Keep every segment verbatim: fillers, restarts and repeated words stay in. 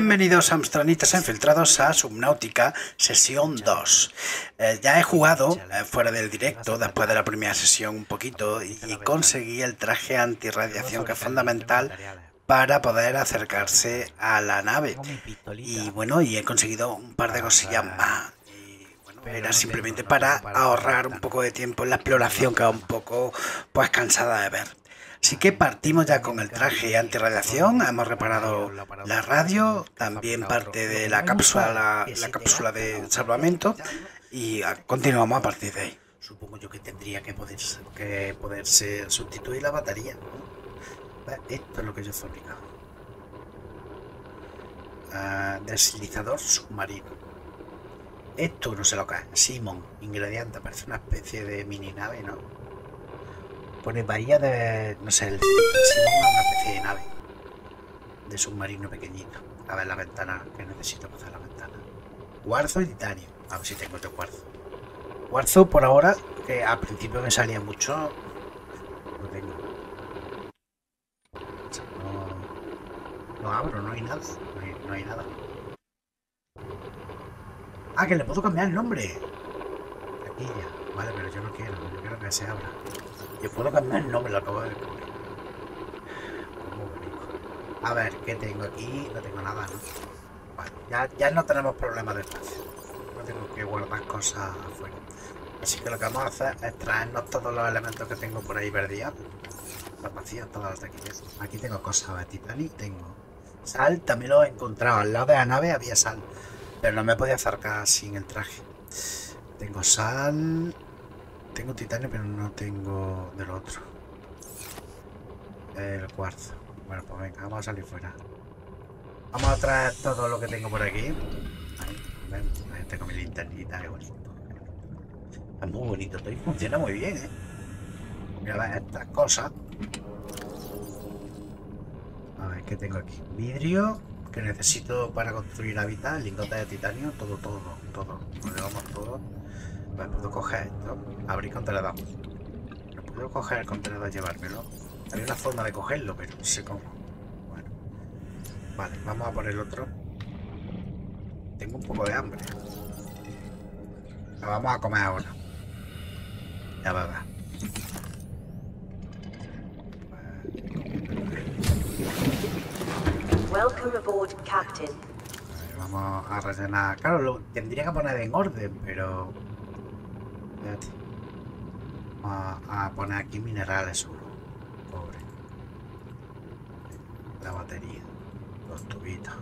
Bienvenidos amstranitas infiltrados a Subnautica sesión dos. Eh, ya he jugado eh, fuera del directo después de la primera sesión un poquito y, y conseguí el traje antirradiación, que es fundamental para poder acercarse a la nave. Y bueno, y he conseguido un par de cosillas más. Era simplemente para ahorrar un poco de tiempo en la exploración, que era un poco pues cansada de ver. Así que partimos ya con el traje antirradiación. Hemos reparado la radio, también parte de la cápsula, la, la cápsula de salvamento, y continuamos a partir de ahí. Supongo yo que tendría que poderse, que poderse sustituir la batería. Esto es lo que yo he fabricado. Uh, deslizador submarino. Esto no sé lo que es. Simon, ingrediente, parece una especie de mini nave, ¿no? Pone bahía de... no sé, el Simon es una especie de nave. De submarino pequeñito. A ver la ventana, que necesito pasar la ventana. Cuarzo y titanio. A ver si tengo este cuarzo. Cuarzo por ahora, que al principio me salía mucho. No tengo. No, no abro, no hay nada. No hay, no hay nada. Ah, que le puedo cambiar el nombre. Aquí ya. Vale, pero yo no quiero. Yo quiero que se abra. Yo puedo cambiar el nombre, lo acabo de descubrir. A ver, ¿qué tengo aquí? No tengo nada, ¿no? Vale, ya, ya no tenemos problemas de espacio. No tengo que guardar cosas afuera. Así que lo que vamos a hacer es traernos todos los elementos que tengo por ahí perdidos. Las vacías, todas las de aquí. Aquí tengo cosas de titanio. Tengo sal, también lo he encontrado. Al lado de la nave había sal. Pero no me podía acercar sin el traje. Tengo sal. Tengo titanio, pero no tengo del otro. El cuarzo. Bueno, pues venga, vamos a salir fuera. Vamos a traer todo lo que tengo por aquí. Ahí, tengo mi linternita, qué bonito. Es muy bonito, todo funciona muy bien, ¿eh? Mira estas cosas. A ver, ¿qué tengo aquí? Vidrio. Que necesito para construir hábitat, lingotes de titanio, todo, todo, todo. Le vamos todo. Pues puedo coger esto, abrir contenedor. No puedo coger el contenedor y llevármelo. Hay una forma de cogerlo, pero no sé cómo. Bueno. Vale, vamos a por el otro. Tengo un poco de hambre. La vamos a comer ahora. Ya va, va. Welcome aboard, Captain. Vamos a rellenar. Claro, lo tendría que poner en orden, pero... Fíjate. Vamos a poner aquí minerales solo. Pobre. La batería. Los tubitos.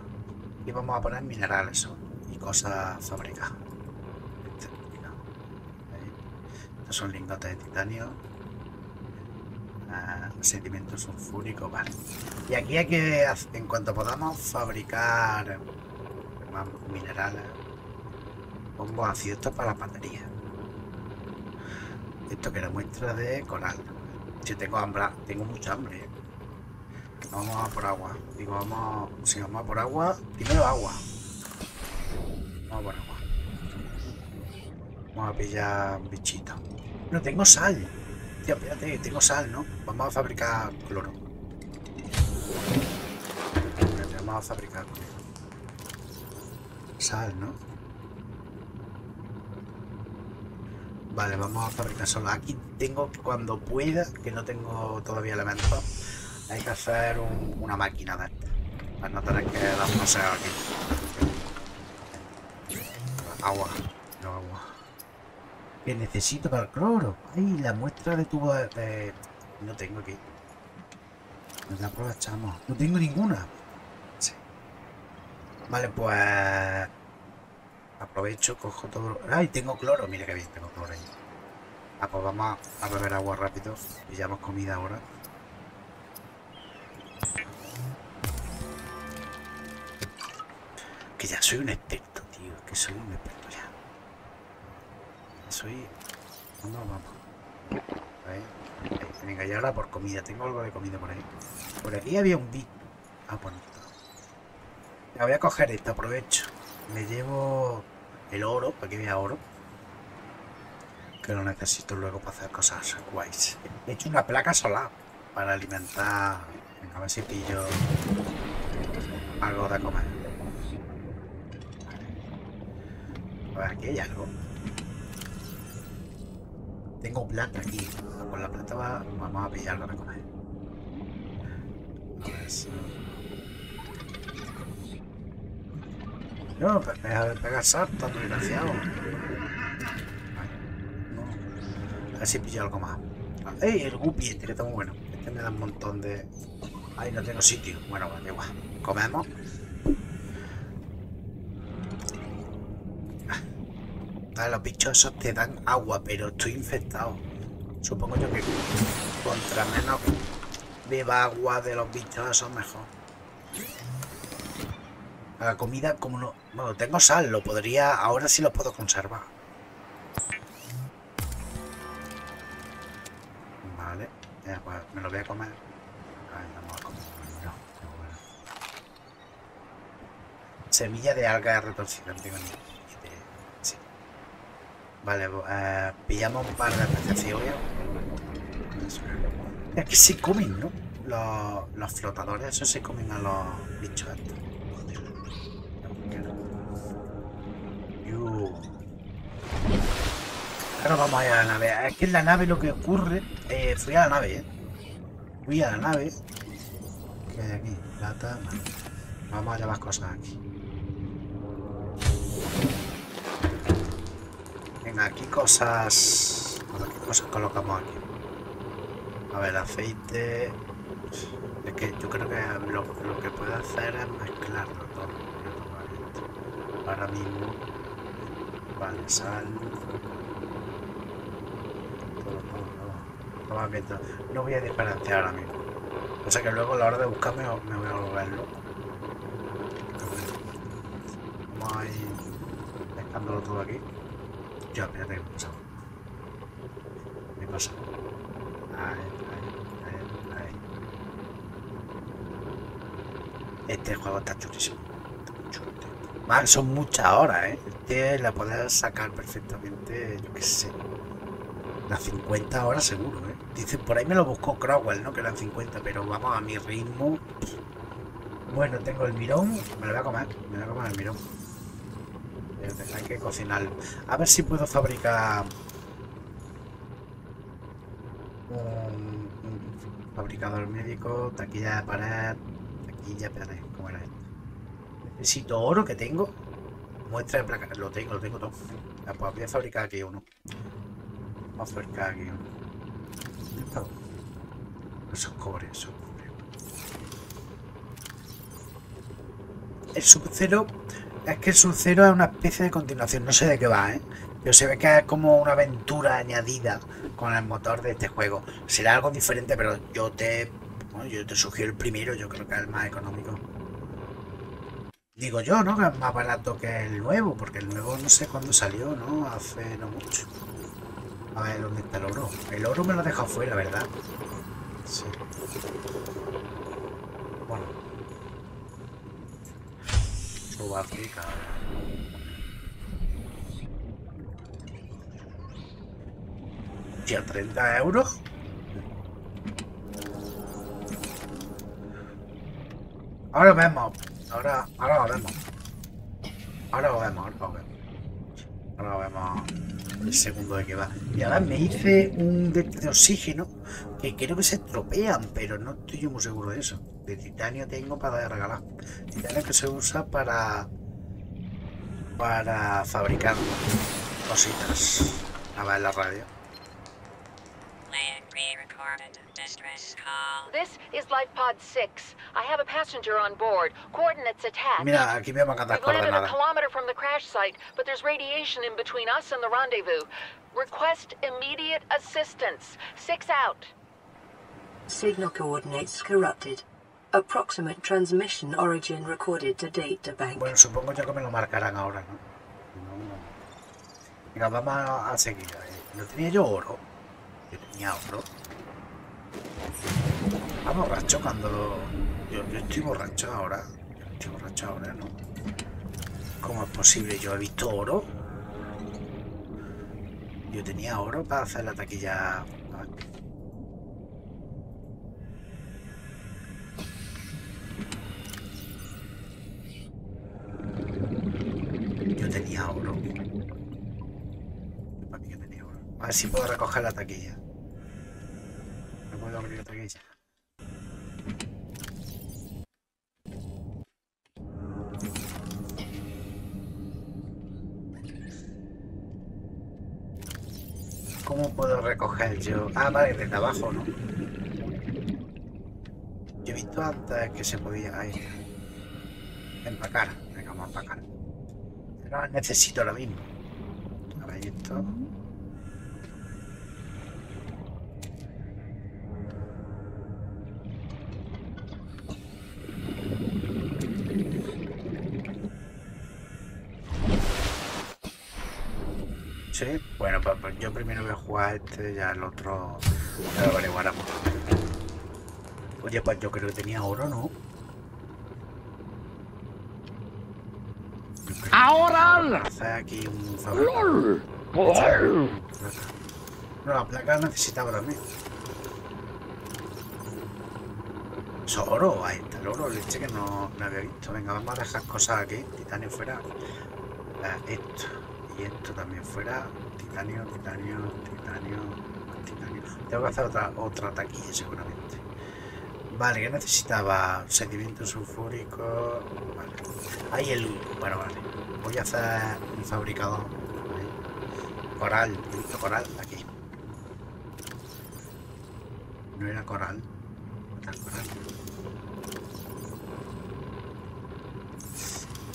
Y vamos a poner minerales solo. Y cosas fabricadas. Este, no. Estos son lingotes de titanio. Ah, sedimento sulfúrico, vale. Y aquí hay que, en cuanto podamos, fabricar más minerales. Pongo ácido, esto para la batería. Esto que era muestra de coral. Yo tengo hambre, tengo mucha hambre. Vamos a por agua. Digo, vamos, si vamos a por agua, primero agua. Vamos a por agua. Vamos a pillar un bichito. No tengo sal. Tío, espérate, tengo sal, ¿no? Vamos a fabricar cloro. Vamos a fabricar cloro. Sal, ¿no? Vale, vamos a fabricar solo. Aquí tengo, cuando pueda, que no tengo todavía elementos, hay que hacer un, una máquina de esta. Para no tener que dar un paseo aquí. Agua. No, agua. Que necesito para el cloro. Ay, la muestra de tubo de, de... no tengo aquí. Nos la aprovechamos. No tengo ninguna. Sí. Vale, pues... aprovecho, cojo todo... Ay, tengo cloro. Mira que bien, tengo cloro ahí. Ah, pues vamos a beber agua rápido. Pillamos comida ahora. Que ya soy un experto, tío. Que soy un experto. Soy... no, vamos. Ahí, ahí. Venga, y ahora por comida. Tengo algo de comida por ahí. Por aquí había un bicho. Ah, pues no. La voy a coger esta, aprovecho. Me llevo el oro, para que vea oro. Que lo necesito luego para hacer cosas guays. He hecho una placa solar para alimentar. Venga, a ver si pillo algo de comer. aquí hay algo. Tengo plata aquí. Con la plata va, vamos a pillarla, a recoger. A ver si... No, pues deja de pegar salta, tú desgraciado. No. A ver si pillo algo más. ¡Ey! El guppy este que está muy bueno. Este me da un montón de... ¡Ay, no tengo sitio! Bueno, vale, igual. Comemos. Ah, los bichos esos te dan agua, pero estoy infectado. Supongo yo que contra menos beba agua de los bichos esos, mejor. La comida, como no... Bueno, tengo sal, lo podría... Ahora sí lo puedo conservar. Vale. Eh, pues me lo voy a comer. Ay, no me lo voy a comer. No, pero bueno. Semilla de alga retorcida, no tengo ni... Sí. Vale, eh, pillamos un par de pececillos. Es que sí comen, ¿no? Los, los flotadores, eso sí comen a los bichos estos. Ahora vamos a ir a la nave. Es que en la nave lo que ocurre... Eh, fui a la nave, eh. Fui a la nave. ¿Qué hay aquí? Plata. Vamos a llevar cosas aquí. Venga, aquí cosas... Bueno, ¿qué cosas colocamos aquí? A ver, aceite... Es que yo creo que lo, lo que puedo hacer es mezclarlo todo. Ahora mismo... Vale, sal... No voy a diferenciar ahora mismo. O sea que luego a la hora de buscarme me voy a volverlo. Vamos a ir pescándolo todo aquí. Ya, espérate que me pasa. Me pasa. Ahí, ahí, ahí, ahí. Este juego está chulísimo. Mal, son muchas horas, ¿eh? Este la podrás sacar perfectamente, yo qué sé. Las cincuenta horas seguro, ¿eh? Dice, por ahí me lo buscó Crowell, ¿no? Que eran cincuenta, pero vamos a mi ritmo. Bueno, tengo el mirón. Me lo voy a comer, me lo voy a comer el mirón. Hay que cocinarlo. A ver si puedo fabricar... Un fabricador médico, taquilla de pared... Taquilla, espérate, ¿cómo era esto? Necesito oro que tengo. Muestra de placa. Lo tengo, lo tengo todo. Pues voy a fabricar aquí uno. Vamos a fabricar aquí uno. Eso es cobre, eso es cobre. El Sub-Zero... Es que el Sub-Zero es una especie de continuación. No sé de qué va, ¿eh? Pero se ve que es como una aventura añadida con el motor de este juego. Será algo diferente, pero yo te... Bueno, yo te sugiero el primero. Yo creo que es el más económico. Digo yo, ¿no? Que es más barato que el nuevo. Porque el nuevo no sé cuándo salió, ¿no? Hace no mucho. A ver, ¿dónde está el oro? El oro me lo deja fuera, ¿verdad? Sí. Bueno. Subnautica. Ya, treinta euros. Ahora vemos. Ahora, ahora lo vemos. Ahora lo vemos, ahora lo vemos. Ahora lo vemos. El segundo de que va. Y ahora me hice un de, de oxígeno que creo que se estropean, pero no estoy yo muy seguro de eso. De titanio tengo para regalar. Titanio que se usa para para fabricar cositas. A ver la radio. This is LifePod six. I have a passenger on board. Coordinates attached. Mira, aquí me van a dar coordenadas. We've landed a kilometer from the crash site, but there's radiation in between us and the rendezvous. Request immediate assistance. Six out. Signal coordinates corrupted. Approximate transmission origin recorded to data bank. Bueno, supongo ya que me lo marcarán ahora, ¿no? No, no. Mira, vamos a seguir. No tenía yo oro. Yo tenía oro. Ah, borracho cuando... Yo, yo estoy borracho ahora. Yo estoy borracho ahora, ¿no? ¿Cómo es posible? Yo he visto oro. Yo tenía oro para hacer la taquilla... Yo tenía oro. A ver si puedo recoger la taquilla. No puedo abrir la taquilla. ¿Cómo puedo recoger yo? Ah, vale, desde abajo, ¿no? Yo he visto antes que se podía ahí. Empacar. Venga, vamos a empacar. Pero necesito lo mismo. A ver, esto. Sí, bueno, pues yo primero voy a jugar este, ya el otro lo averiguaremos. Oye, pues yo creo que tenía oro, ¿no? ¡Ahora! Hacer aquí un favor. ¡Lol! No, la placa la necesitaba también. Es oro, ahí está el oro, leche que no, no había visto. Venga, vamos a dejar cosas aquí, titanio fuera. Esto. Y esto también fuera titanio, titanio, titanio, titanio. Tengo que hacer otra, otra taquilla seguramente. Vale, que necesitaba sedimento sulfúrico. Vale. Ahí el... Bueno, vale. Voy a hacer un fabricador. ¿Vale? Coral, punto coral, aquí. No era coral. Era coral.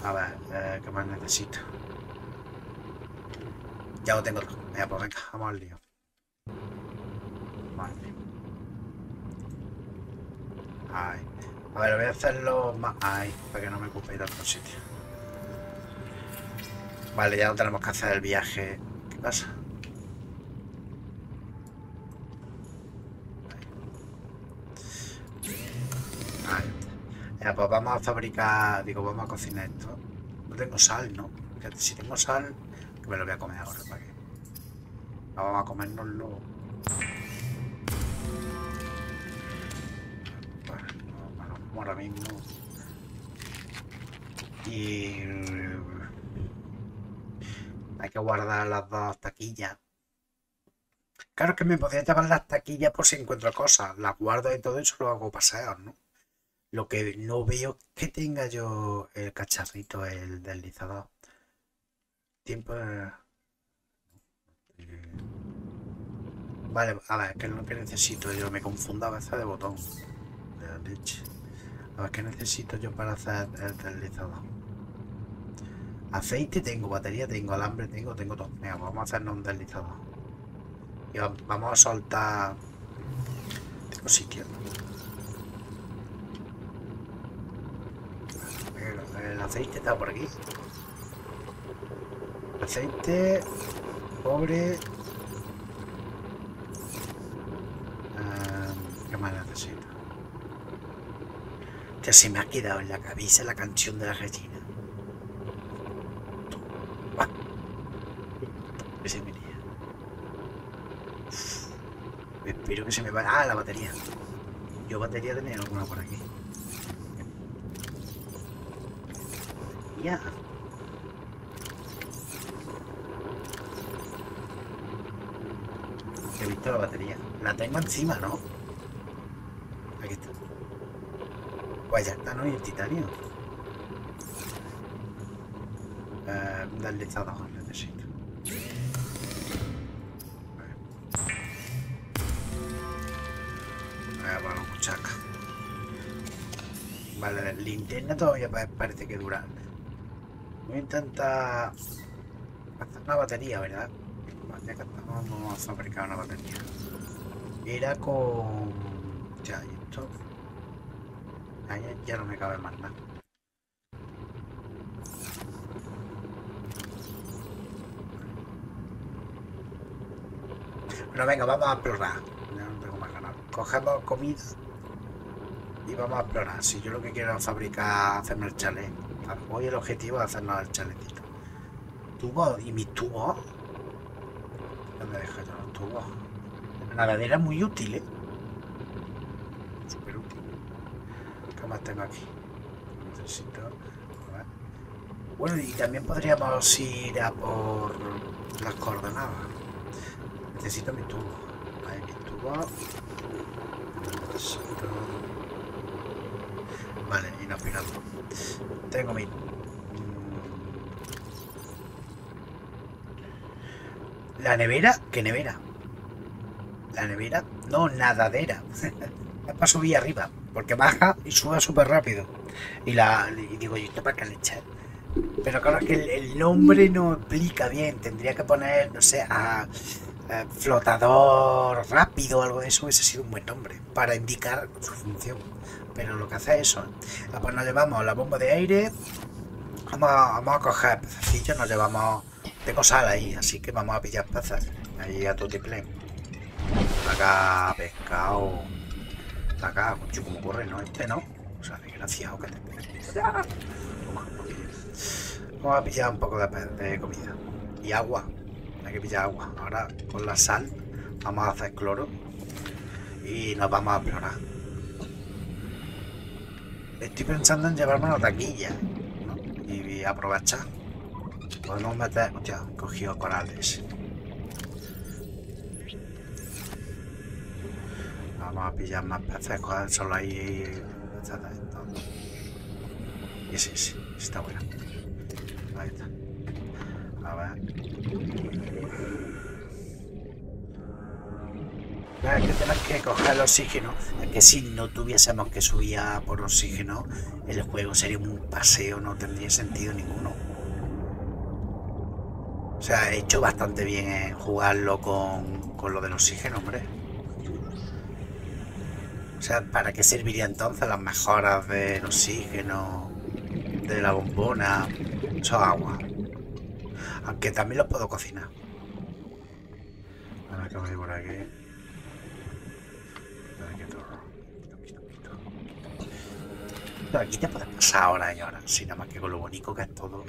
A ver, eh, ¿qué más necesito? Ya lo tengo todo. Venga, pues venga, vamos al lío. Vale. Ahí. A ver, voy a hacerlo más... Ahí, para que no me ocupéis tanto sitio. Vale, ya no tenemos que hacer el viaje. ¿Qué pasa? Ahí. Ya, pues vamos a fabricar... Digo, vamos a cocinar esto. No tengo sal, ¿no? Porque si tengo sal... Me lo voy a comer ahora, ¿para qué? No, vamos a comérnoslo. Bueno, como ahora mismo. Y... Hay que guardar las dos taquillas. Claro que me podría llevar las taquillas por si encuentro cosas. Las guardo y todo y solo hago paseos, ¿no? Lo que no veo es que tenga yo el cacharrito, el deslizador. Tiempo... Vale, a ver, ¿qué es lo que necesito yo? Me confundo a veces de botón. De la leche. A ver, ¿qué necesito yo para hacer el deslizador? Aceite tengo, batería tengo, alambre tengo, tengo todo. Venga, vamos a hacernos un deslizador. Y vamos a soltar... Tengo sitio. El, el aceite está por aquí. Aceite, cobre. Um, ¿Qué más necesito? Ya se me ha quedado en la cabeza la canción de la gallina. Ah. Que se me iría. Espero que se me vaya. Ah, la batería. Yo batería tenía alguna por aquí. Ya. He visto la batería. La tengo encima, ¿no? Aquí está. Pues ya está, ¿no? Y el titanio. Eh, un deslizador necesito. Vale, bueno, muchaca. Vale, la linterna todavía parece que dura. Voy a intentar... hacer una batería, ¿verdad? Ya que estamos, vamos a fabricar una batería. Era con... Ya, esto... Ya, ya no me cabe más nada. Bueno, venga, vamos a explorar. Ya no tengo más ganas. Cogemos comida y vamos a explorar. Si yo lo que quiero es fabricar, hacerme el chalet. Hoy el objetivo es hacernos el chalecito. ¿Tubos? ¿Y mis tubos? ¿Dónde dejé yo los tubos? La nadadera es muy útil, ¿eh? Súper útil. ¿Qué más tengo aquí? Necesito... A ver. Bueno, y también podríamos ir a por las coordenadas. Necesito mi tubo. Ahí mi tubo. Vale, inoperado. Tengo mi... La nevera, ¿qué nevera? La nevera, no, nadadera. Es para subir arriba, porque baja y sube súper rápido. Y la y digo, yo esto para calechar. Pero claro, es que el, el nombre no explica bien. Tendría que poner, no sé, a, a flotador rápido o algo de eso. Hubiese sido un buen nombre para indicar su función. Pero lo que hace es eso. Ah, pues nos llevamos la bomba de aire. Vamos a, vamos a coger pececillos, nos llevamos... Tengo sal ahí, así que vamos a pillar pezas. Ahí a tutiplén. Acá, pescado. Acá, concho, como corre, ¿no? Este no. O sea, desgraciado que te... Vamos a pillar un poco de, de comida. Y agua. Hay que pillar agua. Ahora, con la sal, vamos a hacer cloro. Y nos vamos a explorar. Estoy pensando en llevarme una taquilla, ¿no? Y aprovechar. Podemos meter... Hostia, he cogido corales. Vamos a pillar más peces, coger solo ahí... Y ese, ese, está bueno. Ahí está. A ver... Claro, es que tenés que coger el oxígeno. Es que si no tuviésemos que subir por oxígeno, el juego sería un paseo, no tendría sentido ninguno. O sea, he hecho bastante bien en jugarlo con, con lo del oxígeno, hombre. O sea, ¿para qué serviría entonces las mejoras del oxígeno, de la bombona? Eso es agua. Aunque también los puedo cocinar. Ahora que voy por aquí. Pero aquí te puedes pasar horas y horas, si nada más que con lo bonito que es todo.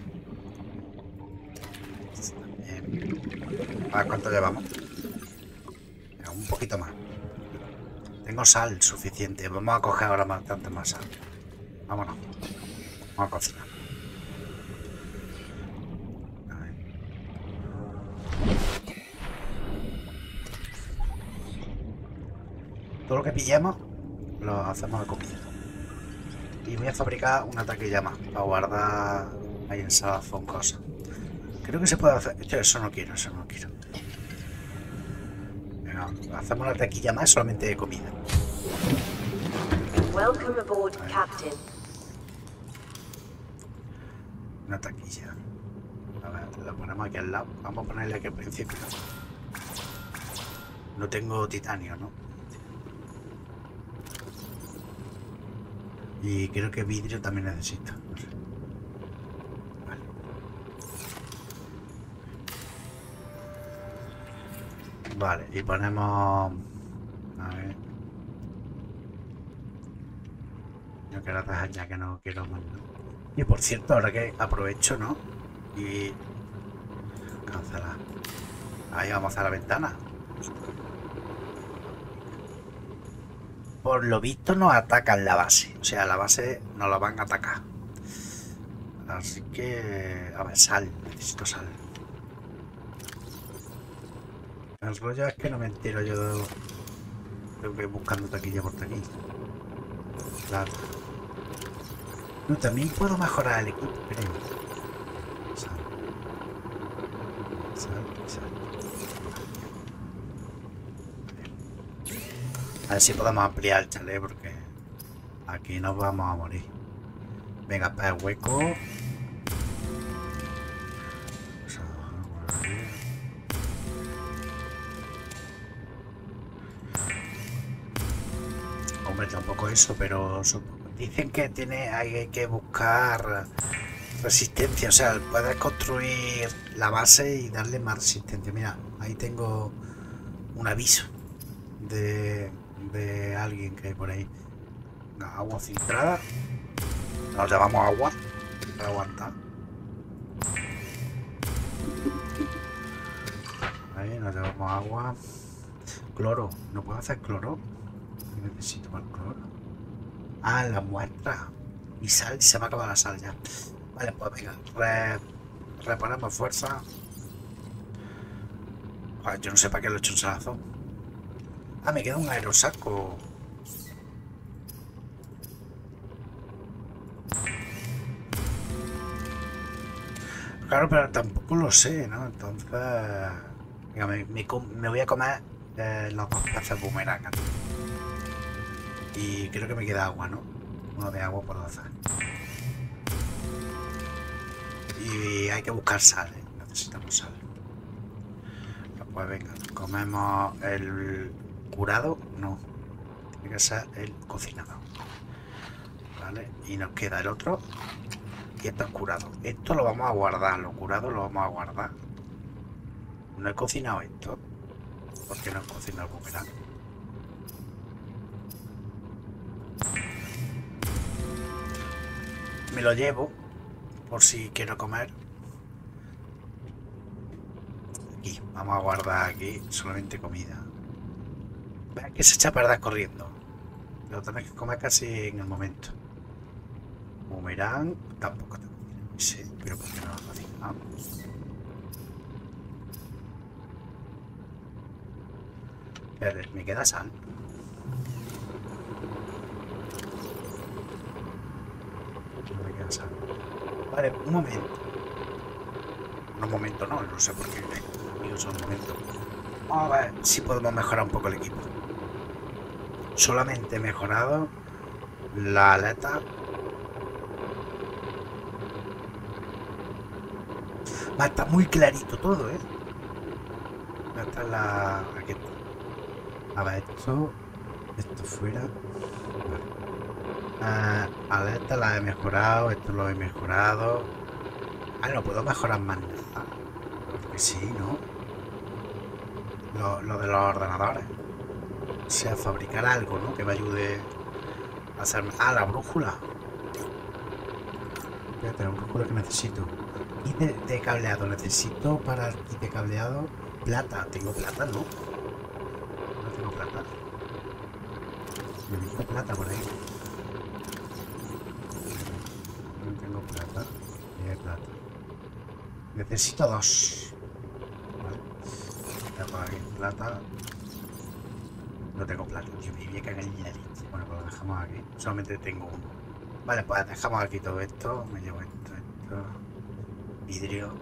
A ver cuánto llevamos. Un poquito más. Tengo sal suficiente. Vamos a coger ahora bastante más sal. Vámonos. Vamos a cocinar. A ver. Todo lo que pillemos lo hacemos de comida. Y voy a fabricar una taquilla más para guardar ahí en salazón cosas. Creo que se puede hacer... Eso no quiero, eso no quiero. Venga, hacemos la taquilla más solamente de comida. Welcome aboard, Captain. Una taquilla. A ver, la ponemos aquí al lado. Vamos a ponerle aquí al principio. No tengo titanio, ¿no? Y creo que vidrio también necesito. No sé. Vale, y ponemos... A ver... Yo quiero atajar ya que no quiero más. Y por cierto, ahora que aprovecho, ¿no? Y... Cancelar. Ahí vamos a la ventana. Por lo visto nos atacan la base. O sea, la base nos la van a atacar. Así que... A ver, sal. Necesito sal. El rollo es que no me entero yo de... Tengo que ir buscando taquilla por taquilla. Claro. No, también puedo mejorar el equipo, creo. Sal. Sal, sal. A ver si podemos ampliar el chalet porque... Aquí nos vamos a morir. Venga, para el hueco... Tampoco eso, pero dicen que tiene, hay que buscar resistencia, o sea, puedes construir la base y darle más resistencia. Mira, ahí tengo un aviso de, de alguien que hay por ahí. Agua filtrada, nos llevamos agua para aguantar. Ahí nos llevamos agua, cloro, ¿no puedo hacer cloro? Necesito más cloro. Ah, la muestra. Y sal, se me acaba la sal ya. Vale, pues venga, re, reparamos fuerza. Joder, yo no sé para qué lo he hecho un salazo. Ah, me queda un aerosaco. Claro, pero tampoco lo sé, ¿no? Entonces... Venga, me, me, me voy a comer eh, las dos cazas boomerang. Y creo que me queda agua, ¿no? Uno de agua por doce. Y hay que buscar sal, ¿eh? Necesitamos sal. Pues venga, comemos el curado. No, tiene que ser el cocinado. Vale, y nos queda el otro. Y esto es curado. Esto lo vamos a guardar, lo curado lo vamos a guardar. No he cocinado esto. ¿Por qué no he cocinado el boomerang? Me lo llevo por si quiero comer. Aquí, vamos a guardar aquí solamente comida. Vean que se echa a perder corriendo. Lo tenés que comer casi en el momento. Boomerang tampoco te cocina, no sé, pero ¿por qué no lo cocinamos? Espérate, me queda sal. Me queda sal. Vale, un momento. No, un momento no, no sé por qué. Amigos, un momento. Vamos a ver si podemos mejorar un poco el equipo. Solamente he mejorado la aleta. Va, está muy clarito todo, ¿eh? Está la raqueta. A ver, esto... Esto fuera... Vale. Uh, aleta la he mejorado, esto lo he mejorado... Ah, no puedo mejorar más nada. Porque sí, ¿no? Lo, lo de los ordenadores. O sea, fabricar algo, ¿no? Que me ayude a hacerme... Ah, la brújula. Espérate, la brújula que necesito. Y de, de cableado, necesito para kit de cableado plata. Tengo plata, ¿no? No tengo plata. Me dijo plata por ahí. No tengo plata. No hay plata. Necesito dos. Vale. Ya por aquí plata. No tengo plata. Yo me iba a cagar en la leche. Bueno, pues lo dejamos aquí. Solamente tengo uno. Vale, pues dejamos aquí todo esto. Me llevo esto, esto. Vidrio.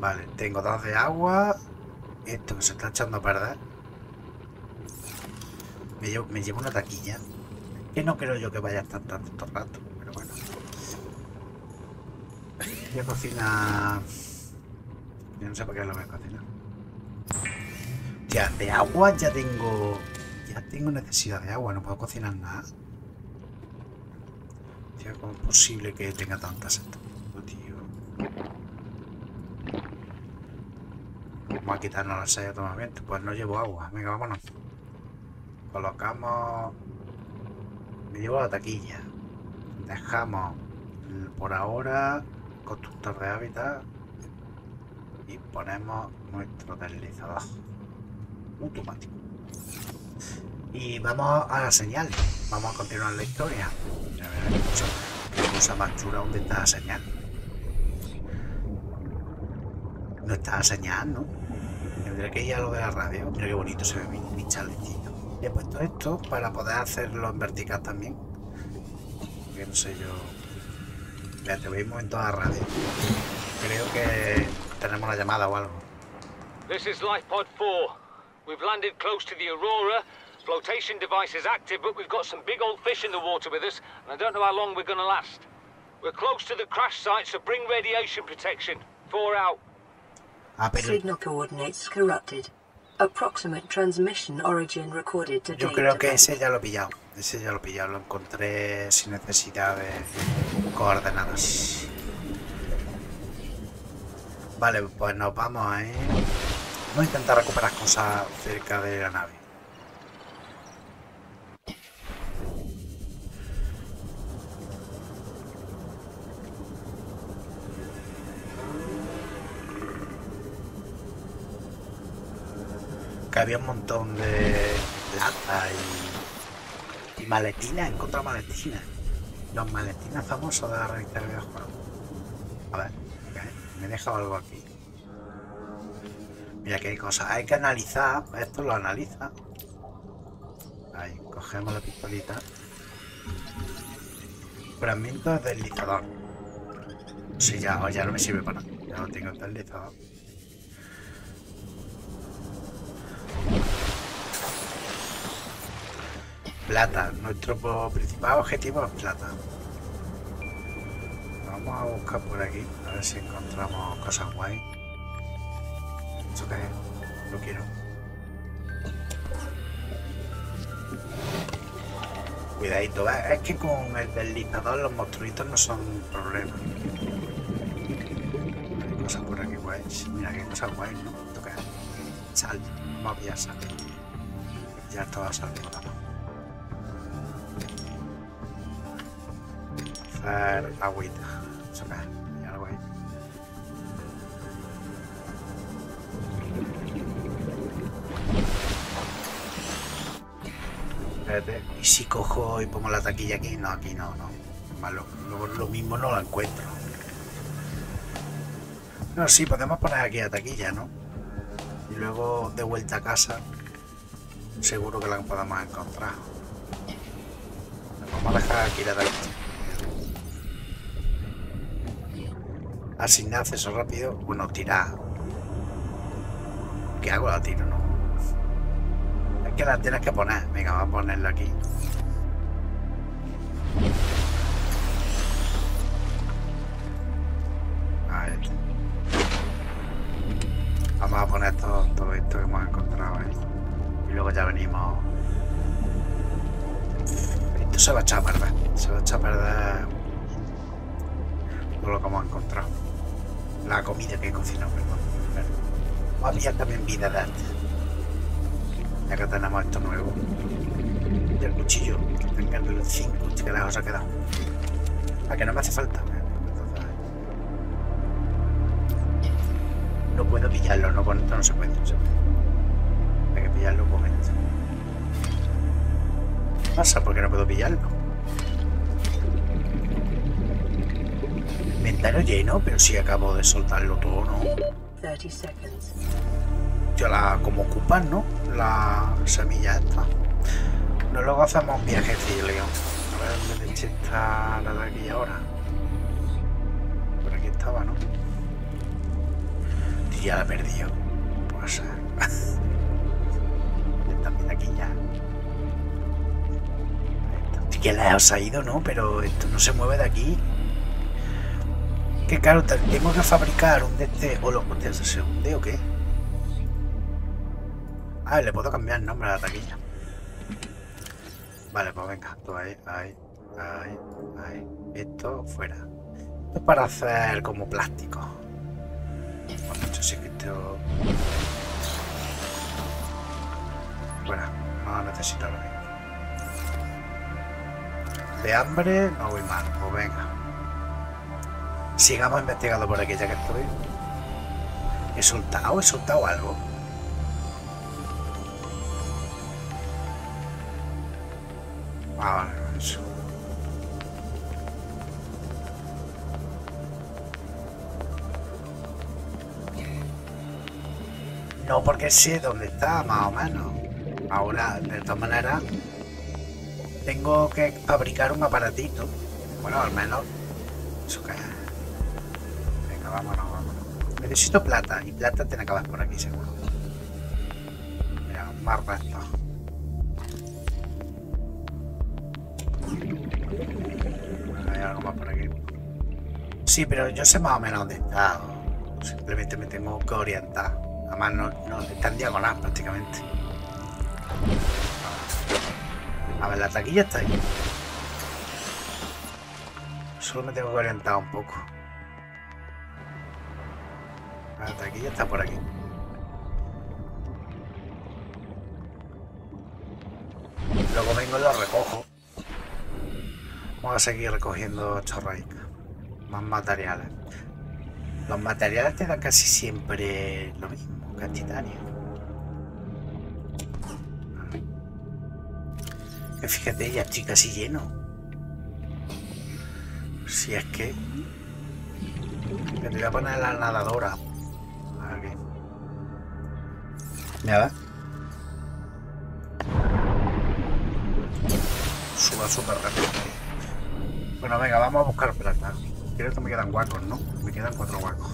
Vale, tengo dos de agua. Esto que se está echando a perder. Me llevo, me llevo una taquilla. Que no creo yo que vaya a estar tanto rato, pero bueno. Voy a cocinar. Yo no sé para qué lo voy a cocinar. Ya, de agua ya tengo. Ya tengo necesidad de agua, no puedo cocinar nada. Ya, ¿cómo es posible que tenga tantas sed? Vamos a quitarnos la sal de tomamiento. Pues no llevo agua. Venga, vámonos. Colocamos... Me llevo la taquilla. Dejamos por ahora constructor de hábitat. Y ponemos nuestro deslizador automático. Y vamos a la señal. Vamos a continuar la historia. Ya verás qué cosa, qué cosa más chula. ¿Dónde está la señal? No está la señal, ¿no? Tendré que ir a lo de la radio. Mira qué bonito se ve mi, mi chalecito. He puesto esto para poder hacerlo en vertical también. Porque no sé yo... Mira, te voy un momento a la radio. Creo que tenemos una llamada o algo. This is LifePod four. We've landed close to the Aurora. Flotation device is active, but we've got some big old fish in the water with us, and I don't know how long we're going to last. We're close to the crash site, so bring radiation protection. Four out. Signal coordinates corrupted. Approximate transmission origin recorded today. Yo creo que ese ya lo he pillado. Ese ya lo he pillado. Lo encontré sin necesidad de coordenadas. Vale, pues nos vamos a ir. Vamos a intentar recuperar cosas cerca de la nave. Que había un montón de plata y, y maletinas, encontré maletinas. Los maletinas famosos de la revista de videojuegos. A ver, ¿eh? Me he dejado algo aquí. Mira qué cosa, hay que analizar, esto lo analiza. Ahí, cogemos la pistolita. Fragmentos deslizador. Sí, ya, ya no me sirve para nada. Ya no tengo el deslizador. Plata, nuestro principal objetivo es plata. Vamos a buscar por aquí, a ver si encontramos cosas guay. ¿Esto qué es? Lo quiero. Cuidadito, ¿ves? Es que con el deslizador los monstruitos no son un problema. Hay cosas por aquí guay. Mira qué cosas guay, ¿no? ¿Esto qué es? Sal, vamos a pillar sal. Ya estaba saliendo la mano. Agüita, saca, ya lo voy. Espérate, y si cojo y pongo la taquilla aquí, no, aquí no, no. Malo, luego lo mismo no la encuentro. No, sí, podemos poner aquí la taquilla, ¿no? Y luego de vuelta a casa, seguro que la podamos encontrar. Vamos a dejar aquí la taquilla. Asignar acceso rápido, bueno, tirar. ¿Qué hago? La tiro, ¿no? Es que la tienes que poner. Venga, vamos a ponerla aquí. A ver. Vamos a poner todo, todo esto que hemos encontrado ahí. Y luego ya venimos. Esto se va a echar a perder. Se va a echar a perder todo lo que hemos encontrado. La comida que he cocinado, perdón. Vamos a pillar también vida de arte. Ya que tenemos esto nuevo. Y el cuchillo, que tenga el cinco, que la cosa ha quedado. A que no me hace falta. No puedo pillarlo, no con esto no se puede. Hay que pillarlo con esto. ¿Qué pasa? Porque no puedo pillarlo. Inventario lleno, pero si sí acabo de soltarlo todo, ¿no? Yo la como ocupan, ¿no? La semilla esta. No, luego hacemos un viajecillo, León. A ver dónde leche está la de aquí ahora. Por aquí estaba, ¿no? Y ya la he perdido. Puede ser. También aquí ya. Sí que la os ha ido, ¿no? Pero esto no se mueve de aquí. Que claro, tengo que fabricar un de este. ¿O lo se hunde o qué? Ah, le puedo cambiar el nombre a la taquilla. Vale, pues venga, todo ahí, ahí, ahí, ahí. Esto fuera. Esto es para hacer como plástico. Bueno, yo sí que esto. Fuera, no necesito lo mismo. De hambre no voy mal, pues venga. Sigamos investigando por aquí, ya que estoy. He soltado, he soltado algo. Ah, vale, eso. No, porque sé dónde está, más o menos. Ahora, de todas maneras, tengo que fabricar un aparatito. Bueno, al menos. Eso que Vámonos, vámonos. Necesito plata, y plata tiene que haber por aquí, seguro. Mira, más resto. Hay algo más por aquí. Sí, pero yo sé más o menos dónde está. Simplemente me tengo que orientar. Además, no, no está en diagonal prácticamente. A ver, la taquilla está ahí. Solo me tengo que orientar un poco. La taquilla está por aquí. Luego vengo y lo recojo. Vamos a seguir recogiendo chorraicas. Más materiales. Los materiales te dan casi siempre lo mismo, cantitario. Que fíjate, ya estoy casi lleno. Si es que... que te voy a poner la nadadora. Nada. Suba súper rápido. Bueno, venga, vamos a buscar plata. Creo que me quedan huecos, ¿no? Me quedan cuatro huecos.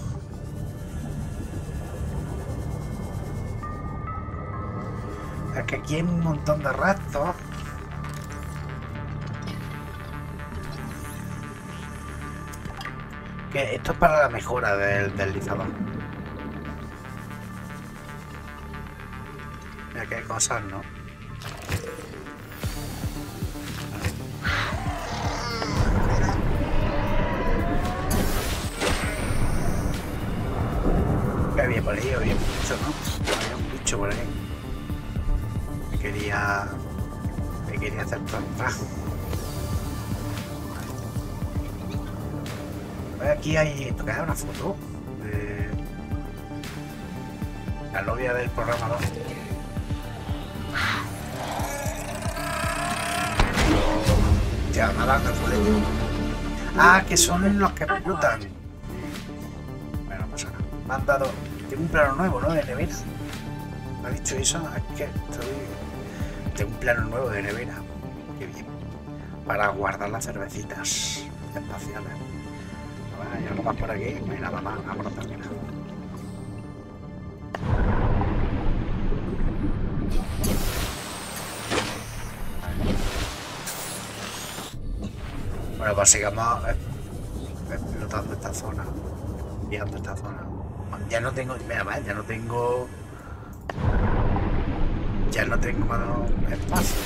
Es que aquí hay un montón de rastros. Que esto es para la mejora del deslizador. Mira que hay cosas, ¿no? Que bien por ahí, bien mucho, ¿no? Había un bicho por ahí. Me quería... Me quería hacer trampa. Aquí hay... ¿Esto que es una foto? De... La novia del programador. Ya, nada, me pude. Ah, que son los que explotan. Bueno, pasa nada. Me han dado... Tengo un plano nuevo, ¿no? De nevera. ¿Me ha dicho eso? Es que estoy... Tengo un plano nuevo de nevera. Qué bien. Para guardar las cervecitas espaciales. Hay algo más por aquí, no hay nada más, ahora también. Bueno, pues sigamos explotando esta zona, viendo esta zona. Ya no tengo, mira más, ya no tengo... Ya no tengo más espacio.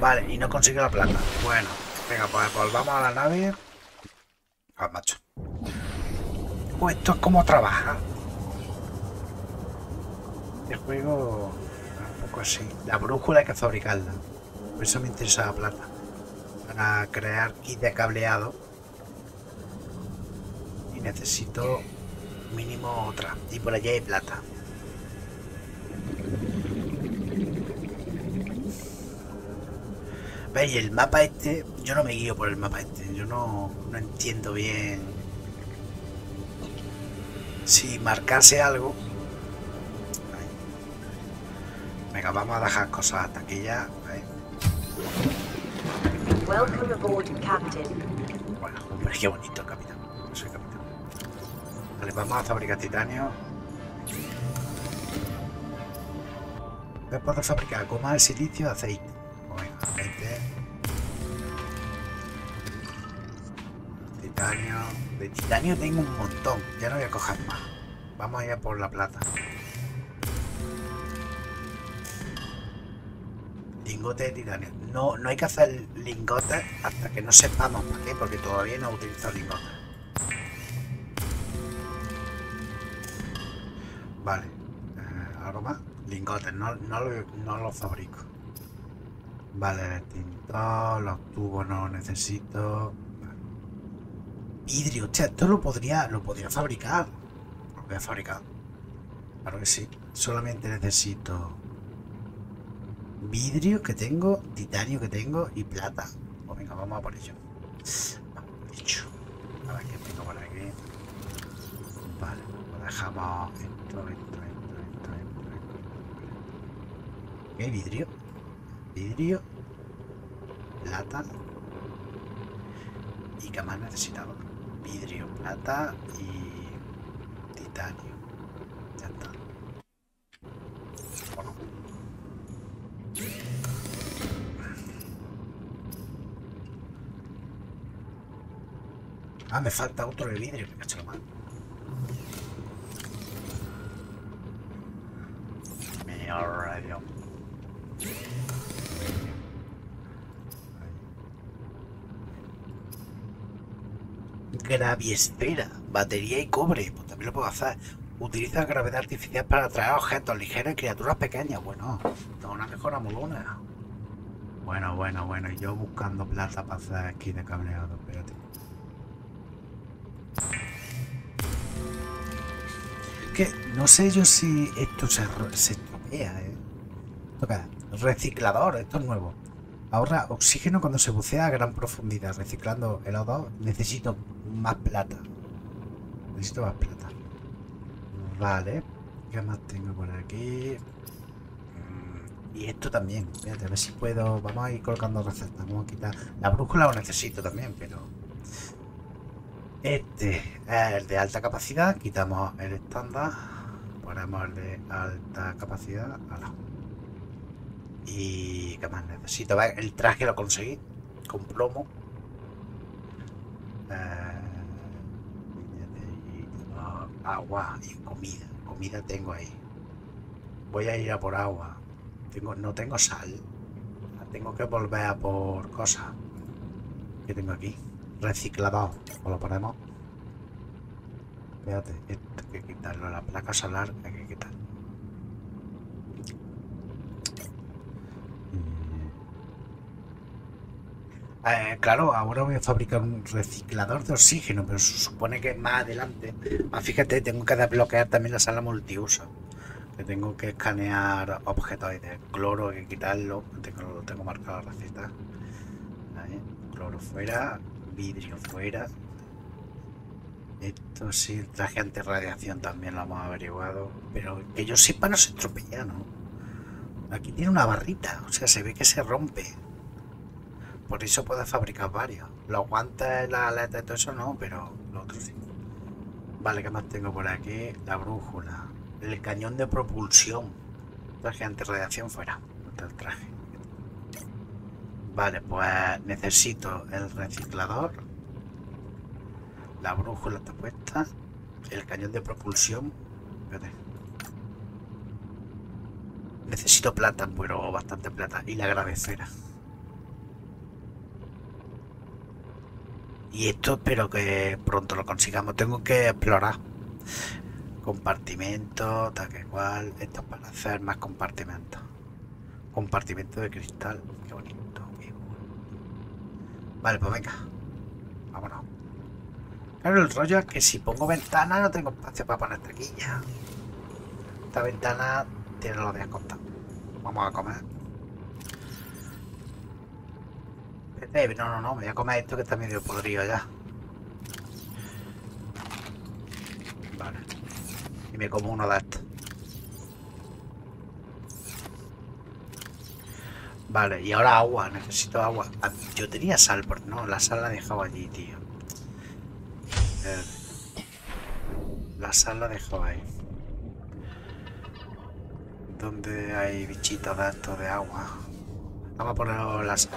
Vale, y no consigo la plata. Bueno, venga, pues volvamos a la nave. Ah, macho. Pues esto es como trabaja. El juego... Un poco así. La brújula hay que fabricarla. Por eso me interesa la plata. Para crear kit de cableado. Y necesito mínimo otra. Y por allá hay plata. ¿Veis? El mapa este, yo no me guío por el mapa este, yo no, no entiendo bien si marcarse algo. Venga, vamos a dejar cosas hasta aquí ya. Welcome aboard, Captain. Bueno, pero qué bonito, capitán. Yo soy capitán. Vale, vamos a fabricar titanio. Después de fabricar goma de silicio, aceite. Este. Titanio. De titanio tengo un montón. Ya no voy a coger más. Vamos allá por la plata. Lingote de titanio. No, no hay que hacer lingotes hasta que no sepamos para qué, porque todavía no he utilizado lingotes. Vale. Eh, ¿algo más? Lingotes. No, no los no lo fabrico. Vale, tinta, los tubos no necesito. Vidrio, hostia, esto lo podría, lo podría fabricar. Lo voy a fabricar. Claro que sí. Solamente necesito vidrio que tengo, titanio que tengo y plata. Pues venga, vamos a por ello. Vamos a por ello. A ver qué tengo por aquí. Vale, lo dejamos. Esto, esto, esto, esto, esto. ¿Qué vidrio? Vidrio, plata y que más necesitaba. Vidrio, plata y titanio. Ya está. Bueno. Ah, me falta otro de vidrio, me cacho la mano. Me arrayo. Graviesfera, batería y cobre, pues también lo puedo hacer. Utiliza gravedad artificial para atraer objetos ligeros y criaturas pequeñas. Bueno, esto es una mejora muy buena. Bueno, bueno, bueno, y yo buscando plata para hacer aquí de cableado, espérate. Que no sé yo si esto se, se estropea, ¿eh? Toca, reciclador, esto es nuevo. Ahorra oxígeno cuando se bucea a gran profundidad. Reciclando el O dos necesito más plata. Necesito más plata. Vale. ¿Qué más tengo por aquí? Y esto también, espérate, a ver si puedo. Vamos a ir colocando recetas, vamos a quitar. La brújula lo necesito también, pero. Este es el de alta capacidad, quitamos el estándar, ponemos el de alta capacidad. Ala. Y qué más necesito. ¿Ves? El traje lo conseguí con plomo. Eh, agua y comida. Comida tengo ahí. Voy a ir a por agua. Tengo, no tengo sal. Tengo que volver a por cosas. ¿Qué tengo aquí? Reciclado. O lo ponemos. Espérate, esto hay que quitarlo. La placa solar hay que quitar. Eh, claro, ahora voy a fabricar un reciclador de oxígeno, pero se supone que más adelante. Ah, fíjate, tengo que desbloquear también la sala multiuso. Que tengo que escanear objetos de cloro, hay que quitarlo. Tengo, tengo marcado la receta. Ahí, cloro fuera, vidrio fuera. Esto sí, el traje antirradiación también lo hemos averiguado. Pero que yo sepa no se estropea, ¿no? Aquí tiene una barrita, o sea, se ve que se rompe. Por eso puedes fabricar varios. Los guantes, las aletas y todo eso no, pero lo otro sí. Vale, ¿qué más tengo por aquí? La brújula. El cañón de propulsión. Traje antirradiación fuera. El traje. Vale, pues necesito el reciclador. La brújula está puesta. El cañón de propulsión. Espérate. Necesito plata, pero bastante plata. Y la gravecera. Y esto espero que pronto lo consigamos. Tengo que explorar. Compartimento, tal que cual. Esto es para hacer más compartimentos. Compartimento de cristal. Qué bonito, qué bonito. Vale, pues venga. Vámonos. Claro, el rollo es que si pongo ventana no tengo espacio para poner taquilla. Esta ventana tiene los días contados. Vamos a comer. Eh, no, no, no. Me voy a comer esto que está medio podrido ya. Vale. Y me como uno de estos. Vale, y ahora agua, necesito agua. Yo tenía sal, pero no, la sal la he dejado allí, tío. La sal la he dejado ahí. ¿Dónde hay bichitos de estos de agua? Vamos a poner la sal.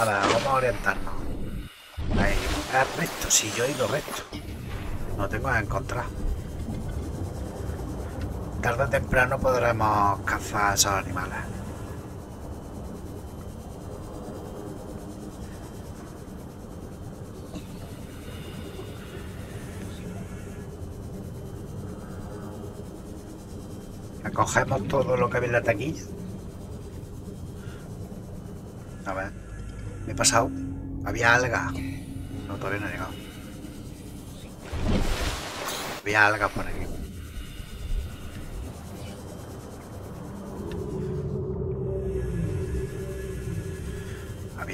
Ahora, vamos a orientarnos. Ahí, es recto, si yo he ido recto. No tengo que encontrar. Tarde o temprano podremos cazar a esos animales. Acogemos todo lo que había en la taquilla. A ver, me he pasado. Había alga. No, todavía no he llegado. Había alga por aquí.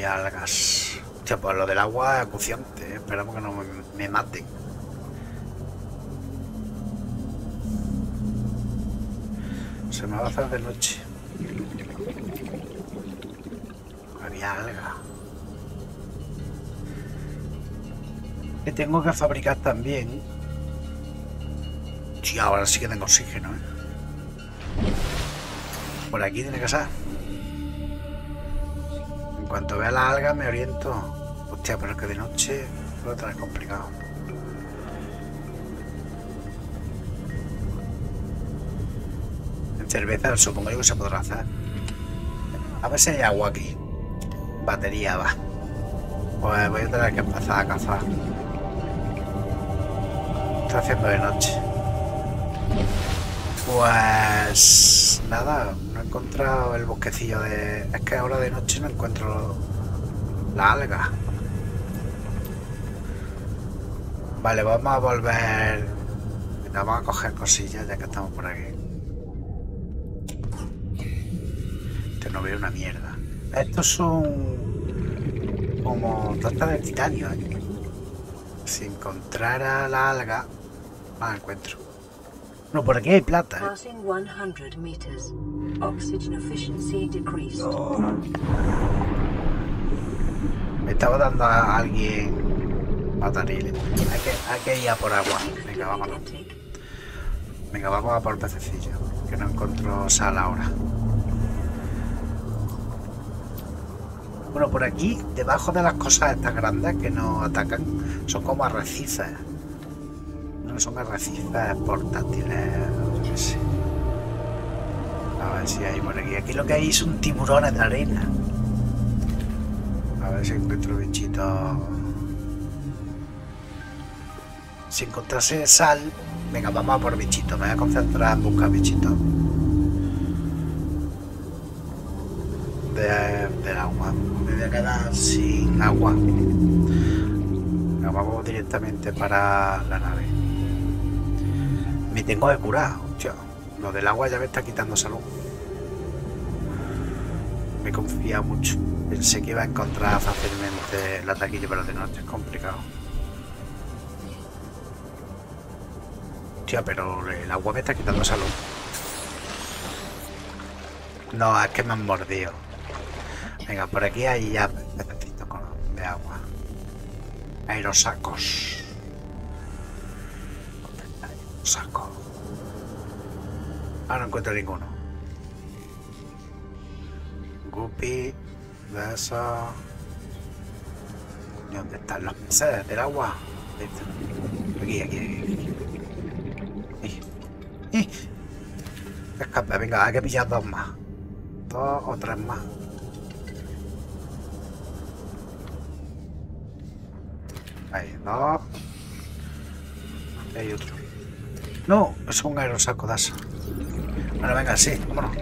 Algas. Hostia, pues lo del agua es acuciante, ¿eh? Esperamos que no me, me maten. Se me va a hacer de noche. Había alga. Que tengo que fabricar también. Sí, ahora sí que tengo oxígeno, ¿eh? Por aquí tiene que ser. En cuanto vea las algas me oriento. Hostia, pero es que de noche lo otra es complicado. En cerveza supongo yo que se podrá hacer. A ver si hay agua aquí. Batería va. Pues voy a tener que empezar a cazar. Está haciendo de noche. Pues nada, no he encontrado el bosquecillo de... Es que ahora de noche no encuentro la alga. Vale, vamos a volver... Vamos a coger cosillas ya que estamos por aquí. Este no veo una mierda. Estos son... como tortas de titanio. ¿Eh? Si encontrara la alga, la encuentro. No, por aquí hay plata. No. Me estaba dando a alguien matariles. Hay que, hay que ir a por agua. Venga, vámonos. Venga, vamos a por pececillo, que no encuentro sal ahora. Bueno, por aquí, debajo de las cosas estas grandes que nos atacan, son como arrecifes. No son arrecifes portátiles, yo qué sé. A ver si hay por aquí. Aquí lo que hay es un tiburón en la arena. A ver si encuentro bichitos. Si encontrase sal... Venga, vamos a por bichitos. Me voy a concentrar en buscar bichitos. De, del agua. Me voy a quedar sin agua. Nos vamos directamente para la nave. Me tengo que curar, tío. Lo del agua ya me está quitando salud. Me confía mucho. Pensé que iba a encontrar fácilmente la taquilla, pero de noche es complicado. Tío, pero el agua me está quitando salud. No, es que me han mordido. Venga, por aquí hay ya pececitos de agua. Aerosacos. Aerosacos. Ah, no encuentro ninguno. Guppy, de eso. ¿Dónde están los peces del agua? Aquí, aquí, aquí. aquí. Escapa, venga, hay que pillar dos más. Dos o tres más. Ahí, dos. Hay otro. No, es un aerosaco de eso. Bueno, venga, sí, vámonos.